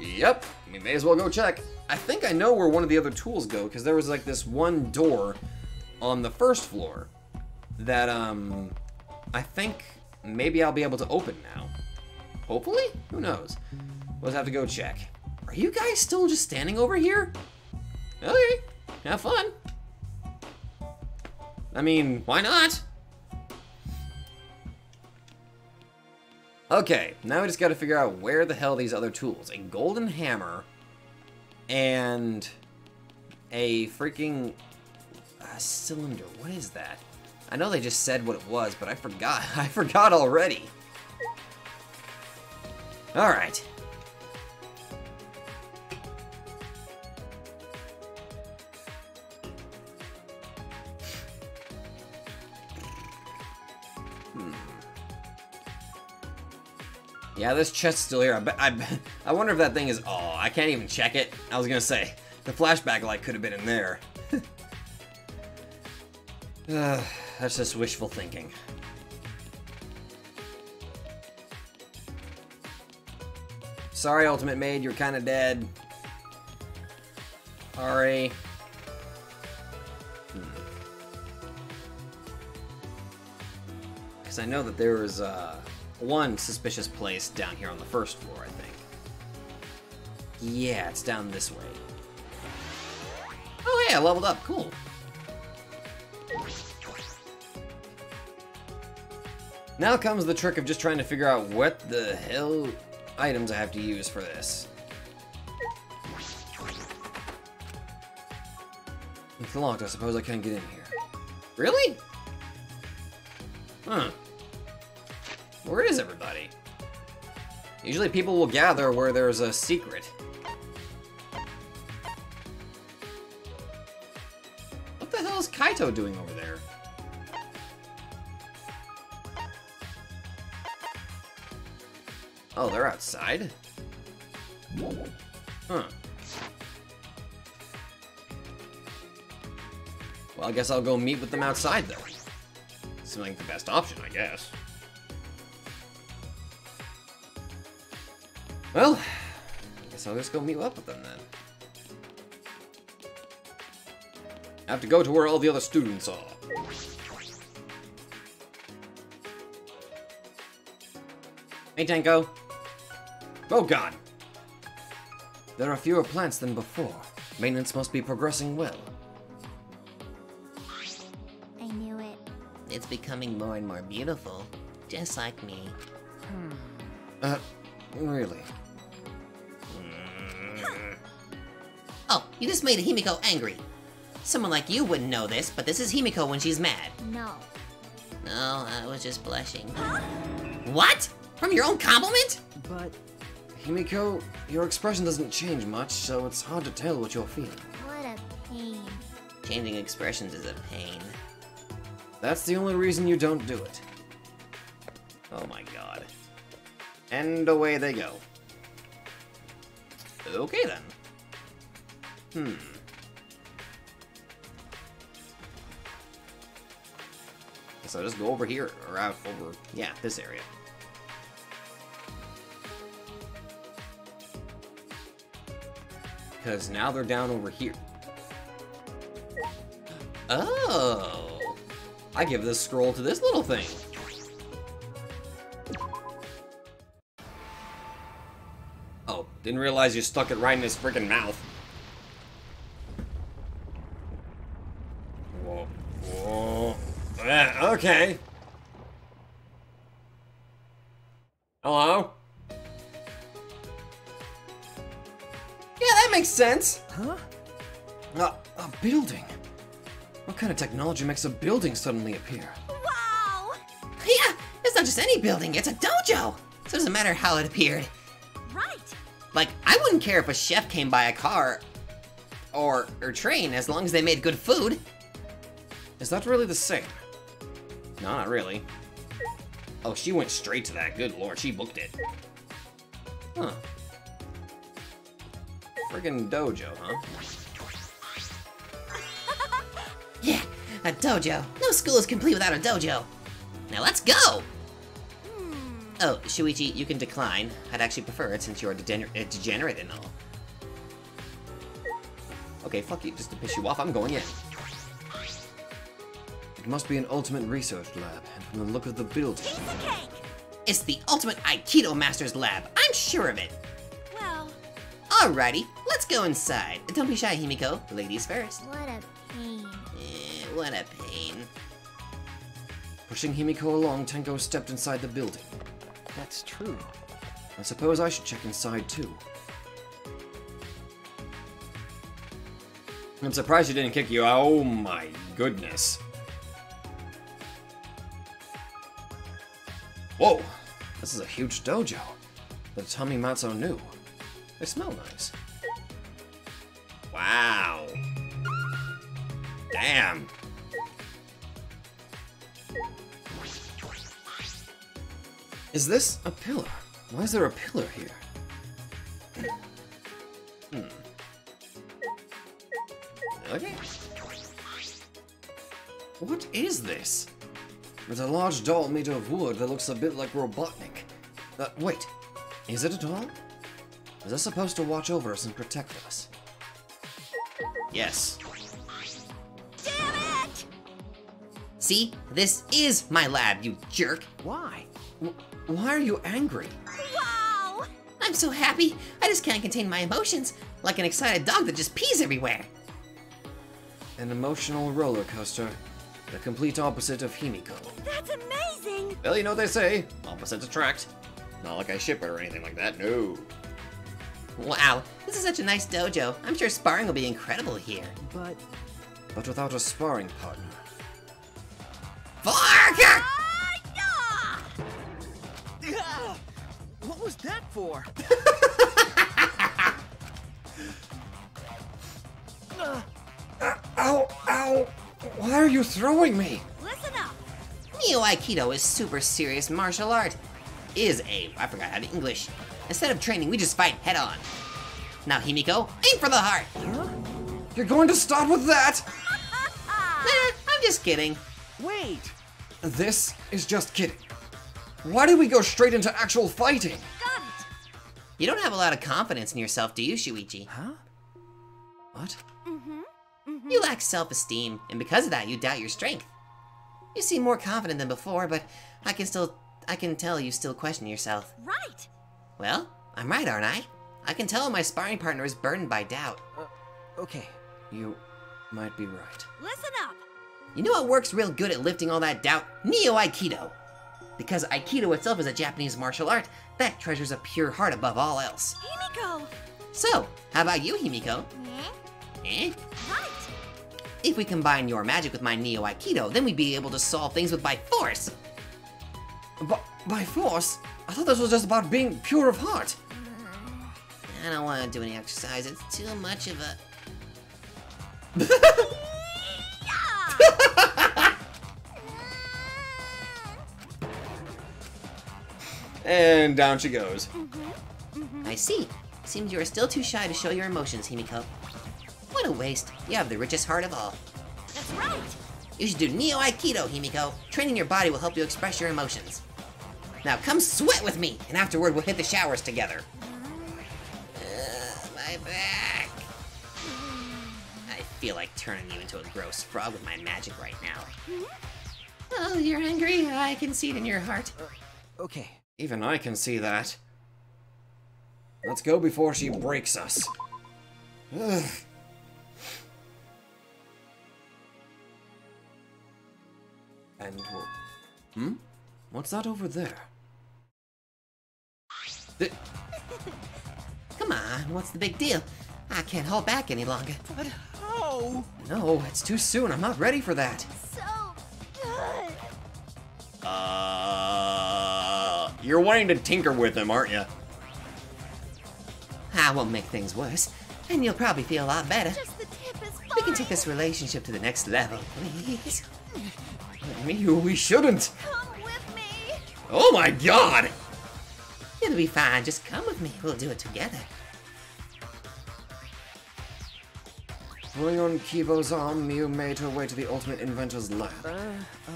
Yep, we may as well go check. I think I know where one of the other tools go, because there was like this one door on the first floor that um, I think maybe I'll be able to open now. Hopefully? Who knows? We'll just have to go check. Are you guys still just standing over here? Okay, have fun. I mean, why not? Okay, now we just gotta figure out where the hell these other tools. A golden hammer and a freaking uh, cylinder. What is that? I know they just said what it was, but I forgot. I forgot already. All right. Yeah, this chest's still here. I bet, I bet, I wonder if that thing is... Oh, I can't even check it. I was gonna say, the flashback light could have been in there. uh, that's just wishful thinking. Sorry, Ultimate Maid, you're kinda dead. Sorry. Hmm. Because I know that there was, uh... one suspicious place down here on the first floor, I think. Yeah, it's down this way. Oh, hey, I leveled up. Cool. Now comes the trick of just trying to figure out what the hell items I have to use for this. It's locked. I suppose I can't get in here. Really? Huh. Where is everybody? Usually people will gather where there's a secret. What the hell is Kaito doing over there? Oh, they're outside? Huh. Well, I guess I'll go meet with them outside, though. Seems like the best option, I guess. Well, I guess I'll just go meet up with them then. I have to go to where all the other students are. Hey, Tenko. Oh, God. There are fewer plants than before. Maintenance must be progressing well. I knew it. It's becoming more and more beautiful, just like me. Hmm. Uh, really? Oh, you just made Himiko angry. Someone like you wouldn't know this, but this is Himiko when she's mad. No. No, I was just blushing. Huh? What? From your own compliment? But... Himiko, your expression doesn't change much, so it's hard to tell what you're feeling. What a pain. Changing expressions is a pain. That's the only reason you don't do it. Oh my god. And away they go. Okay then. Hmm. So just go over here, or out over, yeah, this area. Because now they're down over here. Oh! I give this scroll to this little thing. Oh, didn't realize you stuck it right in his freaking mouth. Okay. Hello? Yeah, that makes sense. Huh? Uh, a building. What kind of technology makes a building suddenly appear? Wow! Yeah, it's not just any building, it's a dojo. So it doesn't matter how it appeared. Right. Like, I wouldn't care if a chef came by a car or, or train as long as they made good food. Is that really the same? No, not really. Oh, she went straight to that. Good lord, she booked it. Huh. Friggin' dojo, huh? Yeah, a dojo. No school is complete without a dojo. Now let's go! Hmm. Oh, Shuichi, you can decline. I'd actually prefer it since you're a degener uh, degenerate and all. Okay, fuck you. Just to piss you off, I'm going in. It must be an ultimate research lab, and from the look of the building... Piece of cake! It's the ultimate Aikido Master's lab. I'm sure of it. Well... Alrighty, let's go inside. Don't be shy, Himiko. Ladies first. What a pain. Eh, what a pain. Pushing Himiko along, Tenko stepped inside the building. That's true. I suppose I should check inside, too. I'm surprised she didn't kick you. Oh my goodness. Whoa! This is a huge dojo. The tummy mats are new. They smell nice. Wow. Damn. Is this a pillar? Why is there a pillar here? Hmm. Okay. What is this? It's a large doll made of wood that looks a bit like Robotnik. Uh, wait. Is it a doll? Is that supposed to watch over us and protect us? Yes. Damn it! See? This is my lab, you jerk! Why? W why are you angry? Wow! I'm so happy! I just can't contain my emotions! Like an excited dog that just pees everywhere! An emotional roller coaster. The complete opposite of Himiko. That's amazing! Well, you know what they say. Opposites attract. Not like I ship it or anything like that, no. Wow, this is such a nice dojo. I'm sure sparring will be incredible here. But... But without a sparring partner. Fork! Ah, yeah! What was that for? uh. Uh, ow, ow! Why are you throwing me? Listen up! Neo Aikido is super serious martial art. Is a... I forgot how to English. Instead of training, we just fight head-on. Now, Himiko, aim for the heart! Huh? You're going to start with that? Nah, I'm just kidding. Wait! This is just kidding. Why did we go straight into actual fighting? Got it! You don't have a lot of confidence in yourself, do you, Shuichi? Huh? What? Mm-hmm. You lack self-esteem, and because of that, you doubt your strength. You seem more confident than before, but I can still, I can tell you still question yourself. Right! Well, I'm right, aren't I? I can tell my sparring partner is burdened by doubt. Uh, okay, you might be right. Listen up! You know what works real good at lifting all that doubt? Neo Aikido! Because Aikido itself is a Japanese martial art that treasures a pure heart above all else. Himiko! So, how about you, Himiko? Eh? Eh? Right! If we combine your magic with my Neo Aikido, then we'd be able to solve things with by force! B by force? I thought this was just about being pure of heart! I don't want to do any exercise, it's too much of a... And down she goes. Mm-hmm. Mm-hmm. I see. Seems you are still too shy to show your emotions, Himiko. What a waste. You have the richest heart of all. That's right! You should do Neo Aikido, Himiko. Training your body will help you express your emotions. Now come sweat with me, and afterward we'll hit the showers together. Ugh, my back. I feel like turning you into a gross frog with my magic right now. Oh, you're angry? I can see it in your heart. Uh, okay. Even I can see that. Let's go before she breaks us. Ugh. And we'll... Hmm? What's that over there? Th Come on, what's the big deal? I can't hold back any longer. But how? No, it's too soon. I'm not ready for that. So good. Uh, you're wanting to tinker with him, aren't you? I won't make things worse, and you'll probably feel a lot better. Just the tip is fine. We can take this relationship to the next level, please. Miu, we shouldn't! Come with me! Oh my god! It'll be fine, just come with me, we'll do it together. Pulling on Keebo's arm, Miu made her way to the Ultimate Inventor's lab. Uh,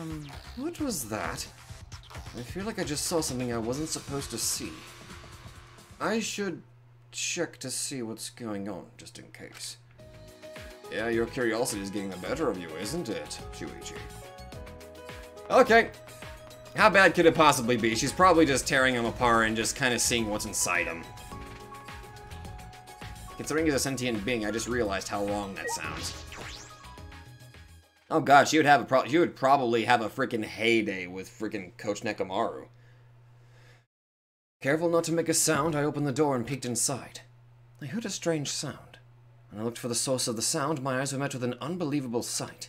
um... What was that? I feel like I just saw something I wasn't supposed to see. I should check to see what's going on, just in case. Yeah, your curiosity is getting the better of you, isn't it, Shuichi? Okay. How bad could it possibly be? She's probably just tearing him apart and just kind of seeing what's inside him. Considering he's a sentient being, I just realized how long that sounds. Oh god, she would have a pro- she would probably have a freaking heyday with freaking Coach Nekamaru. Careful not to make a sound, I opened the door and peeked inside. I heard a strange sound. When I looked for the source of the sound, my eyes were met with an unbelievable sight.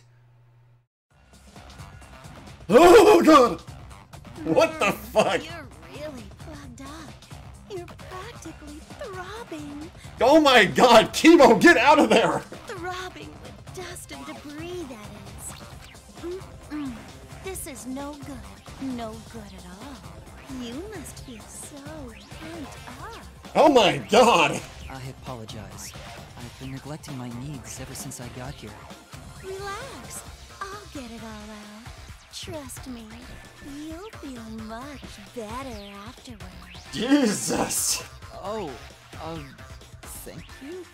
Oh god! What the fuck? You're really plugged up. You're practically throbbing. Oh my god, Keebo, get out of there! Throbbing with dust and debris, that is. Mm-mm. This is no good. No good at all. You must feel so pent up. Oh my god! I apologize. I've been neglecting my needs ever since I got here. Relax. I'll get it all out. Trust me, you'll feel much better afterward. Jesus! Oh, um, thank you?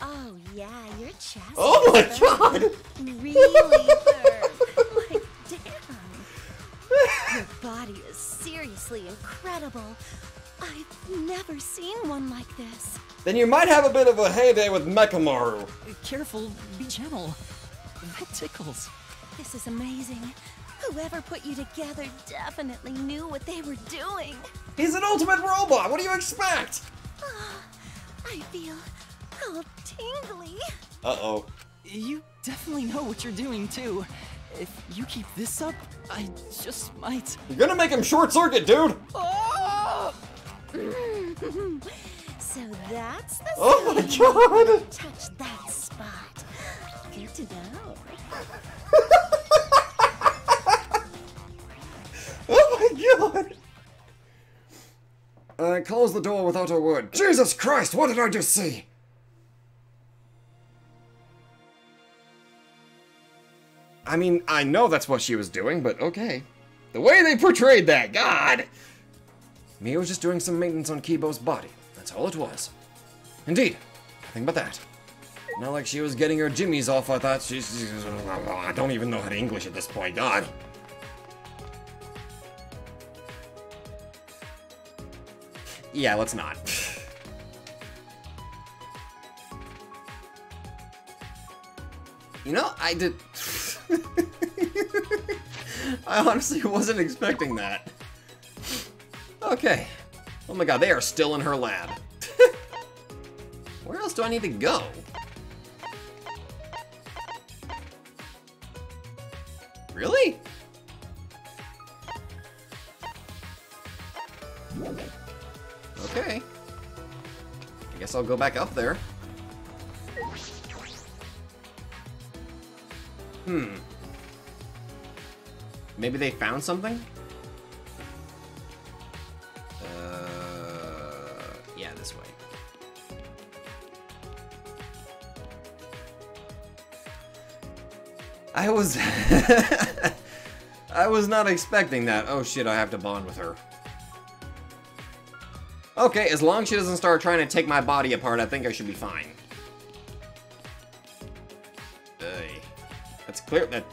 Oh, yeah, your chest. Oh my god! Really hurt. Like, damn. Your body is seriously incredible. I've never seen one like this. Then you might have a bit of a heyday with Mekamaru. Careful, be gentle. That tickles. This is amazing. Whoever put you together definitely knew what they were doing. He's an ultimate robot. What do you expect? Oh, I feel all tingly. Uh-oh. You definitely know what you're doing, too. If you keep this up, I just might. You're gonna make him short circuit, dude. Oh! So that's the oh my god! Touch that spot. Good to know. Oh my god! I closed the door without a word. Jesus Christ, what did I just see? I mean, I know that's what she was doing, but okay. The way they portrayed that, god! Miu was just doing some maintenance on Kibo's body. That's all it was. Indeed, nothing but that. Not like she was getting her jimmies off, I thought she... I don't even know how to English at this point, god. Yeah, let's not. You know, I did... I honestly wasn't expecting that. Okay. Oh my god, they are still in her lab. Where else do I need to go? Really? Okay. I guess I'll go back up there. Hmm. Maybe they found something? Uh, yeah, this way. I was... I was not expecting that. Oh shit, I have to bond with her. Okay, as long as she doesn't start trying to take my body apart, I think I should be fine. Hey, that's clear. That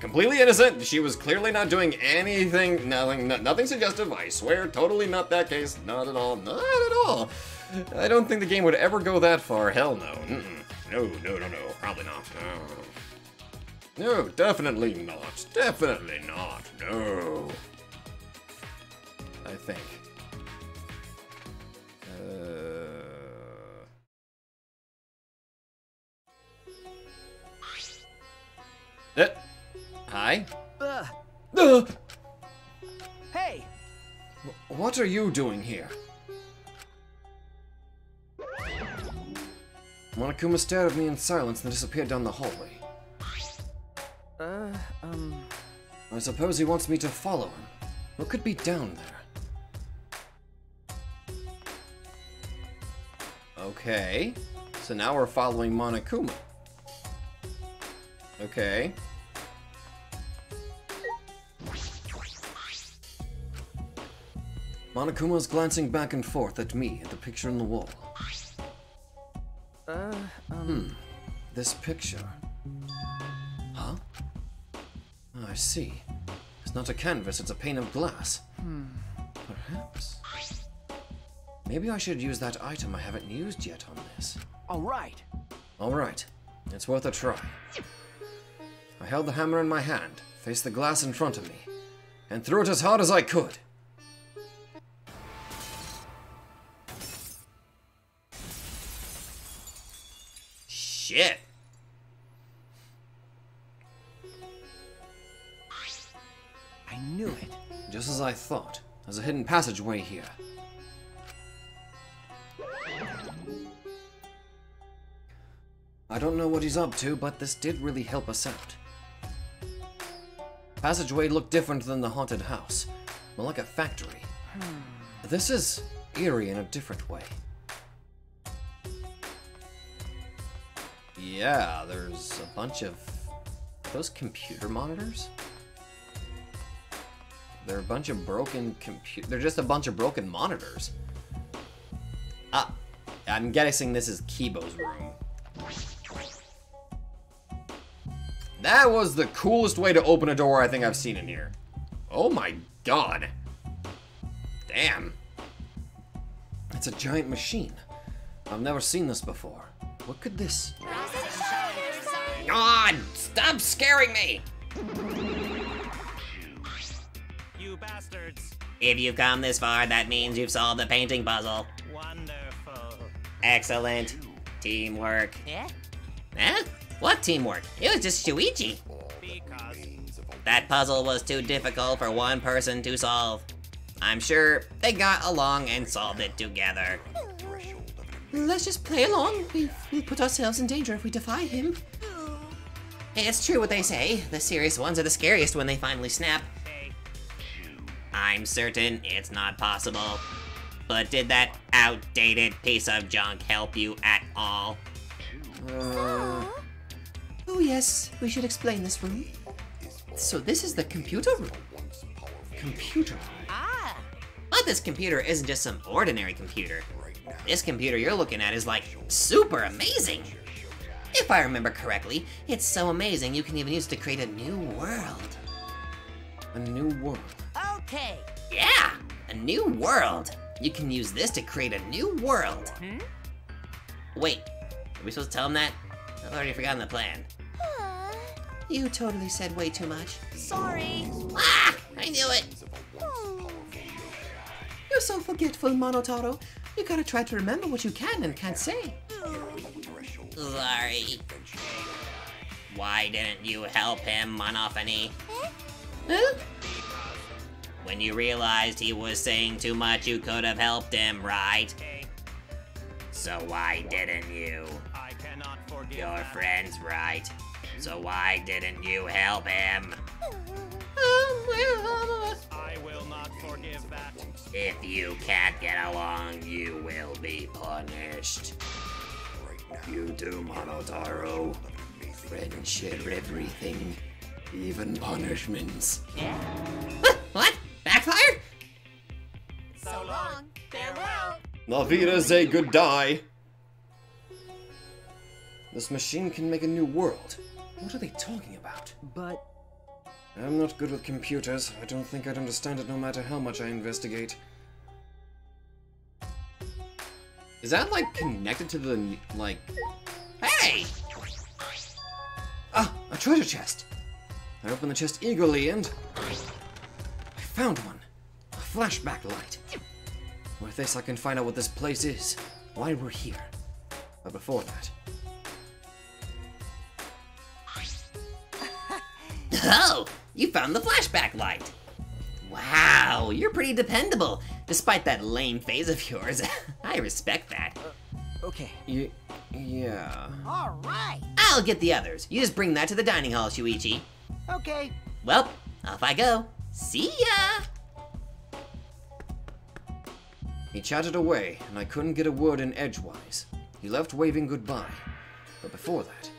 completely innocent. She was clearly not doing anything, nothing, nothing suggestive. I swear, totally not that case. Not at all. Not at all. I don't think the game would ever go that far. Hell no. Mm-mm. No, no, no, no. Probably not. No. No, definitely not. Definitely not. No. I think. Uh, hi? Uh, uh. Hey! W- what are you doing here? Monokuma stared at me in silence and disappeared down the hallway. Uh, um... I suppose he wants me to follow him. What could be down there? Okay. So now we're following Monokuma. Okay. Monokuma's glancing back and forth at me and the picture on the wall. Uh, um... Hmm. This picture... Huh? I see. It's not a canvas, it's a pane of glass. Hmm. Perhaps... Maybe I should use that item I haven't used yet on this. Alright! Alright. It's worth a try. I held the hammer in my hand, faced the glass in front of me, and threw it as hard as I could. Shit! I knew it. Just as I thought. There's a hidden passageway here. I don't know what he's up to, but this did really help us out. The passageway looked different than the haunted house, more like a factory. Hmm. This is eerie in a different way. Yeah, there's a bunch of... those computer monitors? They're a bunch of broken computer... They're just a bunch of broken monitors. Ah, I'm guessing this is Keebo's room. That was the coolest way to open a door I think I've seen in here. Oh my god. Damn. It's a giant machine. I've never seen this before. What could this... God, stop scaring me! You bastards. If you've come this far, that means you've solved the painting puzzle. Wonderful. Excellent. Teamwork. Yeah? Huh? What teamwork? It was just Shuichi. Because that puzzle was too difficult for one person to solve. I'm sure they got along and solved it together. Let's just play along. We, we put ourselves in danger if we defy him. It's true what they say. The serious ones are the scariest when they finally snap. I'm certain it's not possible. But did that outdated piece of junk help you at all? Uh... Oh yes, we should explain this room. So this is the computer room. Computer room. Ah. But this computer isn't just some ordinary computer. This computer you're looking at is like super amazing. If I remember correctly, it's so amazing you can even use it to create a new world. A new world. Okay. Yeah, a new world. You can use this to create a new world. Hmm? Wait, are we supposed to tell him that? I've already forgotten the plan. Aww. You totally said way too much. Sorry. Ah! I knew it! Aww. You're so forgetful, Monotaro. You gotta try to remember what you can and can't say. Sorry. Why didn't you help him, Monophony? Huh? Huh? When you realized he was saying too much, you could have helped him, right? So why didn't you? Your friend's right. So why didn't you help him? I will not forgive that. If you can't get along, you will be punished. You too, Monotaro. Friends share everything. Even punishments. Yeah. What? Backfired? So long. Farewell. La vida say goodbye. This machine can make a new world. What are they talking about? But... I'm not good with computers. I don't think I'd understand it no matter how much I investigate. Is that, like, connected to the, like... Hey! Ah! A treasure chest! I open the chest eagerly and... I found one! A flashback light! With this I can find out what this place is. Why we're here. But before that... Oh! You found the flashback light! Wow, you're pretty dependable, despite that lame phase of yours. I respect that. Uh, okay. Y yeah. Alright! I'll get the others. You just bring that to the dining hall, Shuichi. Okay. Well, off I go. See ya! He chatted away, and I couldn't get a word in edgewise. He left waving goodbye. But before that...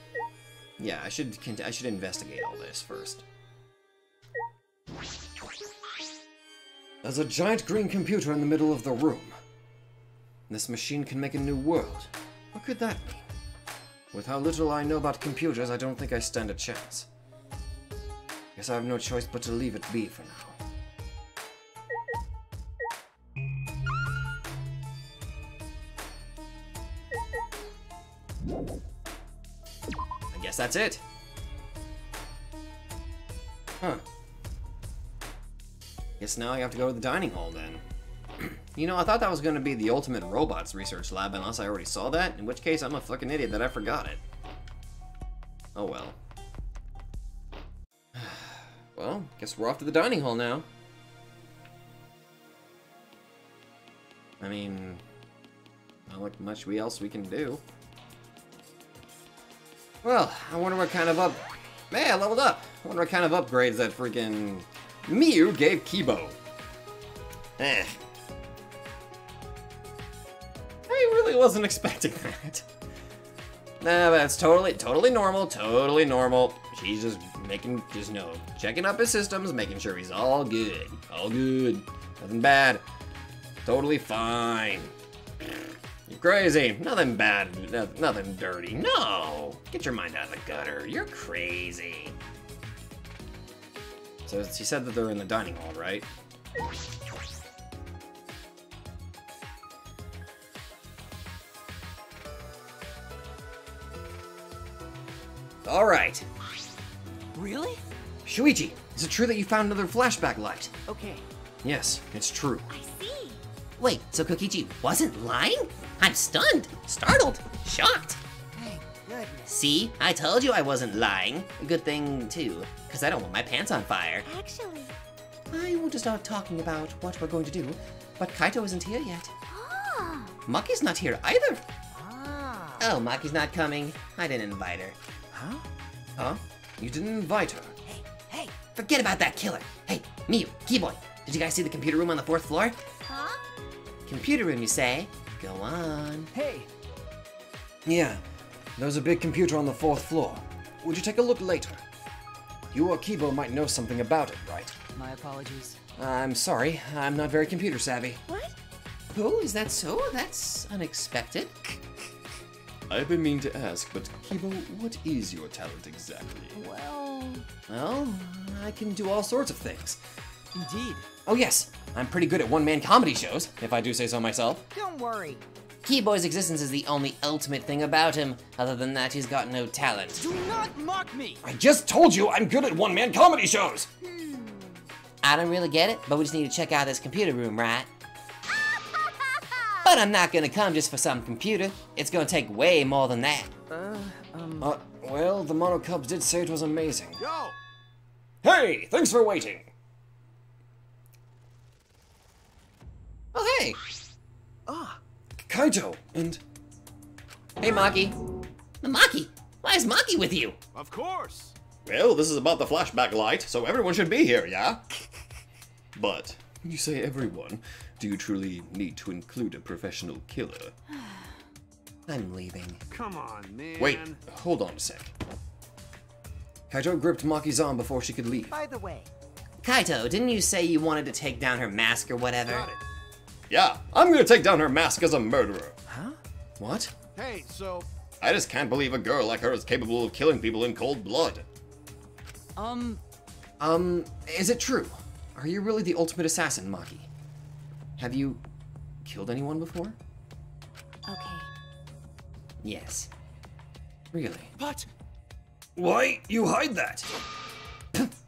Yeah, I should I should investigate all this first. Uh, There's a giant green computer in the middle of the room. This machine can make a new world. What could that mean? With how little I know about computers, I don't think I stand a chance. Guess I have no choice but to leave it be for now. I guess that's it. Huh. Guess now I have to go to the dining hall then. You know, I thought that was going to be the Ultimate Robots Research Lab, unless I already saw that, in which case I'm a fucking idiot that I forgot it. Oh well. Well, guess we're off to the dining hall now. I mean, not like much else we can do. Well, I wonder what kind of up... Hey, I leveled up! I wonder what kind of upgrades that freaking Miu gave Keebo. Eh. I wasn't expecting that. Nah, that's totally, totally normal, totally normal. She's just making, just no, checking up his systems, making sure he's all good, all good, nothing bad, totally fine. You're crazy, nothing bad, no, nothing dirty. No, get your mind out of the gutter. You're crazy. So she said that they're in the dining hall, right? All right. Really? Shuichi, is it true that you found another flashback light? Okay. Yes, it's true. I see. Wait, so Kokichi wasn't lying? I'm stunned, startled, shocked. Thank goodness. See, I told you I wasn't lying. Good thing, too, because I don't want my pants on fire. Actually, I want to start talking about what we're going to do, but Kaito isn't here yet. Ah. Maki's not here either. Ah. Oh, Maki's not coming. I didn't invite her. Huh? Huh? You didn't invite her. Hey, hey! Forget about that killer! Hey, Miu, Keyboy, did you guys see the computer room on the fourth floor? Huh? Computer room, you say? Go on. Hey! Yeah, there's a big computer on the fourth floor. Would you take a look later? You or Keebo might know something about it, right? My apologies. I'm sorry, I'm not very computer savvy. What? Oh, is that so? That's unexpected. I've been meaning to ask, but Keebo, what is your talent exactly? Well... Well, I can do all sorts of things. Indeed. Oh yes, I'm pretty good at one-man comedy shows, if I do say so myself. Don't worry. Keebo's existence is the only ultimate thing about him. Other than that, he's got no talent. Do not mock me! I just told you I'm good at one-man comedy shows! Hmm. I don't really get it, but we just need to check out this computer room, right? But I'm not gonna come just for some computer. It's gonna take way more than that. Uh, um... Uh, well, the Monokubs did say it was amazing. Yo! Hey, thanks for waiting! Oh, hey! Ah! Kaito, and... Hey, Maki. Maki? Why is Maki with you? Of course! Well, this is about the flashback light, so everyone should be here, yeah? But... When you say everyone, do you truly need to include a professional killer? I'm leaving. Come on, man. Wait, hold on a sec. Kaito gripped Maki's arm before she could leave. By the way, Kaito, didn't you say you wanted to take down her mask or whatever? Got it. Yeah, I'm gonna take down her mask as a murderer. Huh? What? Hey, so... I just can't believe a girl like her is capable of killing people in cold blood. Um... Um, is it true? Are you really the ultimate assassin, Maki? Have you killed anyone before? Okay. Yes. Really? But... Why you hide that?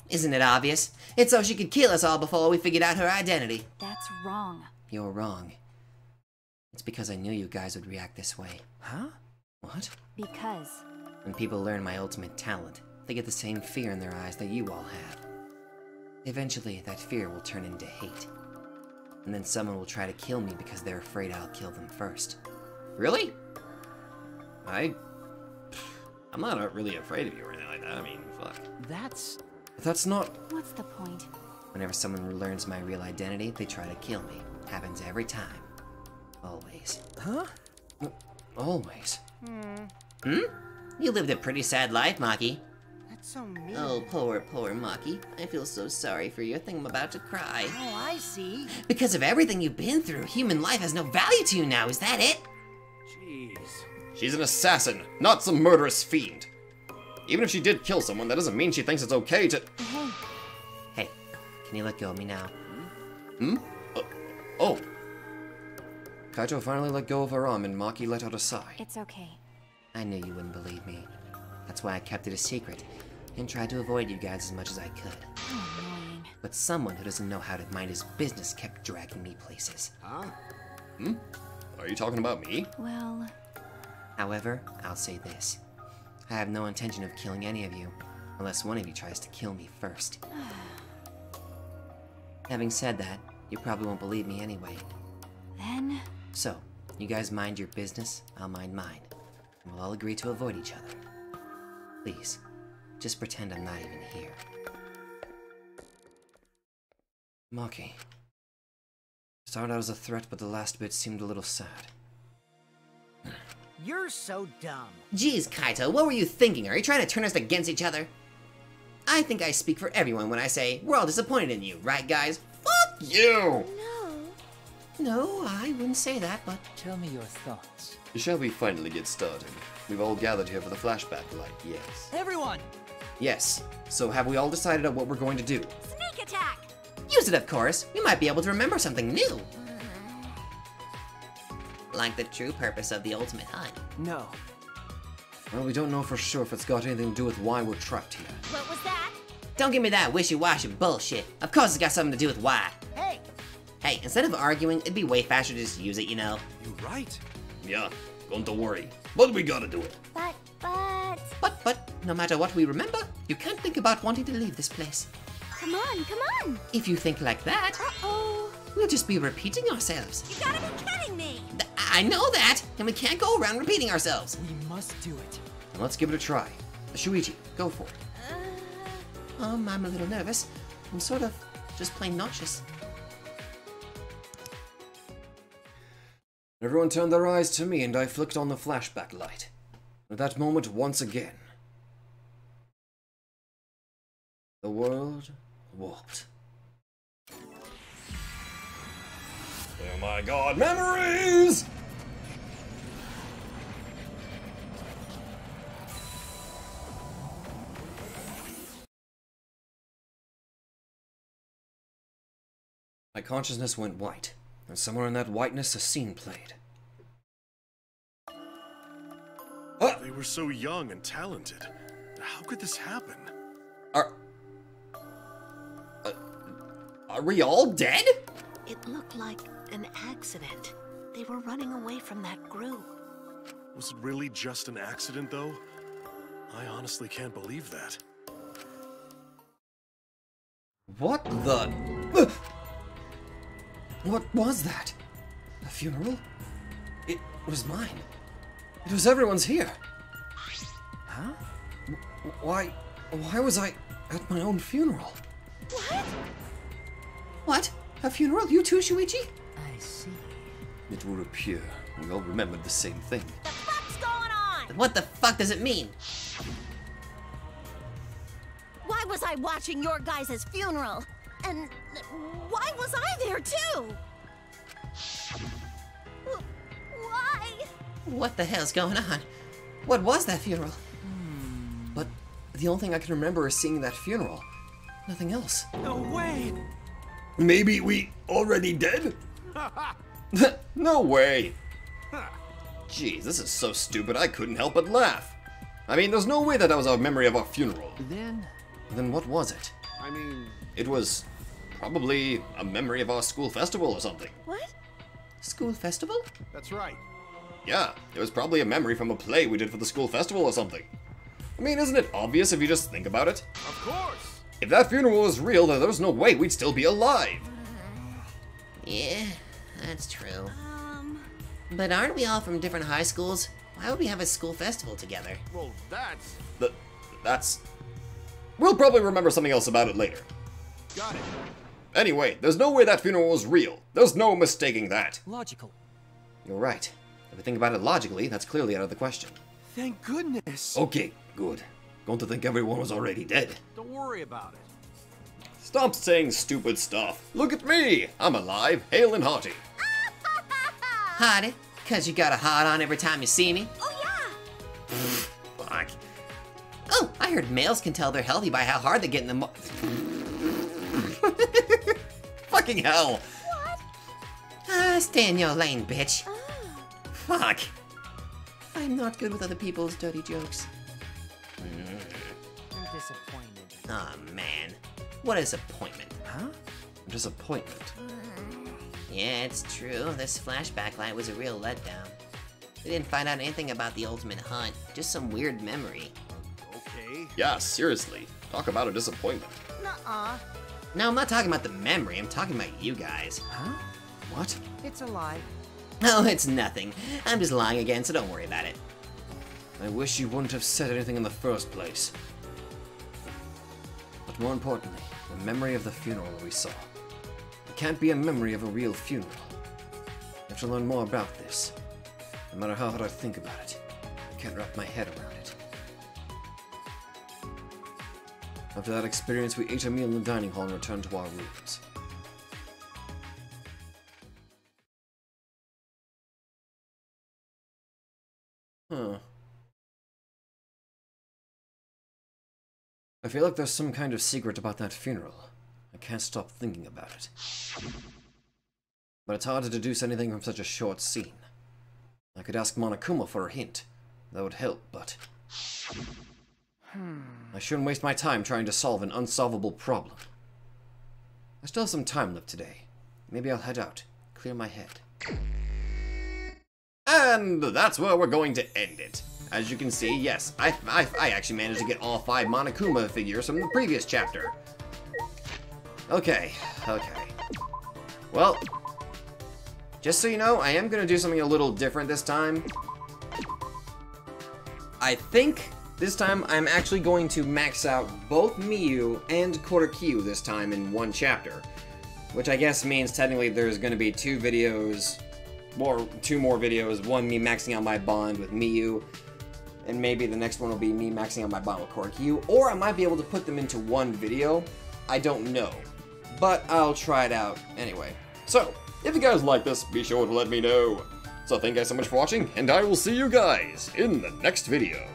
Isn't it obvious? It's so she could kill us all before we figured out her identity. That's wrong. You're wrong. It's because I knew you guys would react this way. Huh? What? Because... When people learn my ultimate talent, they get the same fear in their eyes that you all have. Eventually, that fear will turn into hate. And then someone will try to kill me because they're afraid I'll kill them first. Really? I... I'm not really afraid of you or anything like that. I mean, fuck. That's... That's not... What's the point? Whenever someone learns my real identity, they try to kill me. Happens every time. Always. Huh? Always. Hmm. Hmm? You lived a pretty sad life, Maki. so mean. Oh, poor, poor Maki. I feel so sorry for you. I think I'm about to cry. Oh, I see. Because of everything you've been through, human life has no value to you now. Is that it? Jeez. She's an assassin, not some murderous fiend. Even if she did kill someone, that doesn't mean she thinks it's okay to... Hey, can you let go of me now? Hmm? Uh, oh. Kaito finally let go of her arm and Maki let out a sigh. It's okay. I knew you wouldn't believe me. That's why I kept it a secret and tried to avoid you guys as much as I could. Annoying. But someone who doesn't know how to mind his business kept dragging me places. Huh? Hmm? Are you talking about me? Well... However, I'll say this. I have no intention of killing any of you, unless one of you tries to kill me first. Having said that, you probably won't believe me anyway. Then? So, you guys mind your business, I'll mind mine. And we'll all agree to avoid each other. Please, just pretend I'm not even here. Maki. Started out as a threat, but the last bit seemed a little sad. You're so dumb. Jeez, Kaito, what were you thinking? Are you trying to turn us against each other? I think I speak for everyone when I say, we're all disappointed in you, right guys? Fuck you! No. No, I wouldn't say that, but... Tell me your thoughts. Shall we finally get started? We've all gathered here for the flashback light, yes. Everyone! Yes. So have we all decided on what we're going to do? Sneak attack! Use it, of course. We might be able to remember something new. Mm-hmm. Like the true purpose of the ultimate hunt. No. Well, we don't know for sure if it's got anything to do with why we're trapped here. What was that? Don't give me that wishy-washy bullshit. Of course it's got something to do with why. Hey! Hey, instead of arguing, it'd be way faster to just use it, you know? You're right. Yeah. Don't worry, but we gotta do it. But, but... But, but, no matter what we remember, you can't think about wanting to leave this place. Come on, come on! If you think like that, uh-oh, we'll just be repeating ourselves. You gotta be kidding me! I know that, and we can't go around repeating ourselves. We must do it. And let's give it a try. Shuichi, go for it. Uh... Um, I'm a little nervous. I'm sort of just plain nauseous. Everyone turned their eyes to me, and I flicked on the flashback light. At that moment, once again, the world warped. Oh my god, memories! My consciousness went white. And somewhere in that whiteness, a scene played. Ah! They were so young and talented. How could this happen? Are... Uh, are we all dead? It looked like an accident. They were running away from that group. Was it really just an accident, though? I honestly can't believe that. What the... What was that? A funeral? It was mine. It was everyone's here. Huh? W- why... why was I at my own funeral? What? What? A funeral? You too, Shuichi? I see. It would appear we all remembered the same thing. The fuck's going on? What the fuck does it mean? Why was I watching your guys' funeral? And why was I there, too? Why? What the hell's going on? What was that funeral? Hmm. But the only thing I can remember is seeing that funeral. Nothing else. No way! Maybe we already dead? No way! Jeez, this is so stupid I couldn't help but laugh. I mean, there's no way that that was our memory of our funeral. Then? Then what was it? I mean... It was... probably a memory of our school festival or something. What? School festival? That's right. Yeah, it was probably a memory from a play we did for the school festival or something. I mean, isn't it obvious if you just think about it? Of course! If that funeral was real, then there was no way we'd still be alive! Uh, yeah, that's true. Um... But aren't we all from different high schools? Why would we have a school festival together? Well, that's... The, that's... We'll probably remember something else about it later. Got it. Anyway, there's no way that funeral was real. There's no mistaking that. Logical. You're right. If we think about it logically, that's clearly out of the question. Thank goodness. Okay, good. Going to think everyone was already dead. Don't worry about it. Stop saying stupid stuff. Look at me. I'm alive, hale and hearty. Hearty? Because you got a heart on every time you see me? Oh, yeah. Fuck. Oh, I heard males can tell they're healthy by how hard they get in the mo- Fucking hell. What? Ah, stay in your lane, bitch. Oh. Fuck. I'm not good with other people's dirty jokes. I'm disappointed. Aw, oh, man. What is appointment? Huh? Disappointment. Mm. Yeah, it's true. This flashback light was a real letdown. We didn't find out anything about the ultimate hunt. Just some weird memory. Okay. Yeah, seriously. Talk about a disappointment. Nuh-uh. No, I'm not talking about the memory. I'm talking about you guys. Huh? What? It's a lie. Oh, it's nothing. I'm just lying again, so don't worry about it. I wish you wouldn't have said anything in the first place. But more importantly, the memory of the funeral we saw. It can't be a memory of a real funeral. I have to learn more about this. No matter how hard I think about it, I can't wrap my head around it. After that experience, we ate a meal in the dining hall and returned to our rooms. Huh. I feel like there's some kind of secret about that funeral. I can't stop thinking about it. But it's hard to deduce anything from such a short scene. I could ask Monokuma for a hint. That would help, but... Hmm. I shouldn't waste my time trying to solve an unsolvable problem. I still have some time left today. Maybe I'll head out, clear my head. And that's where we're going to end it. As you can see, yes, I, I, I actually managed to get all five Monokuma figures from the previous chapter. Okay, okay. Well, just so you know, I am going to do something a little different this time. I think this time I'm actually going to max out both Miu and Korekiyo this time in one chapter. Which I guess means technically there's going to be two videos, or two more videos, one me maxing out my bond with Miu, and maybe the next one will be me maxing out my bond with Korekiyo, or I might be able to put them into one video. I don't know. But I'll try it out anyway. So, if you guys like this, be sure to let me know. So thank you guys so much for watching, and I will see you guys in the next video.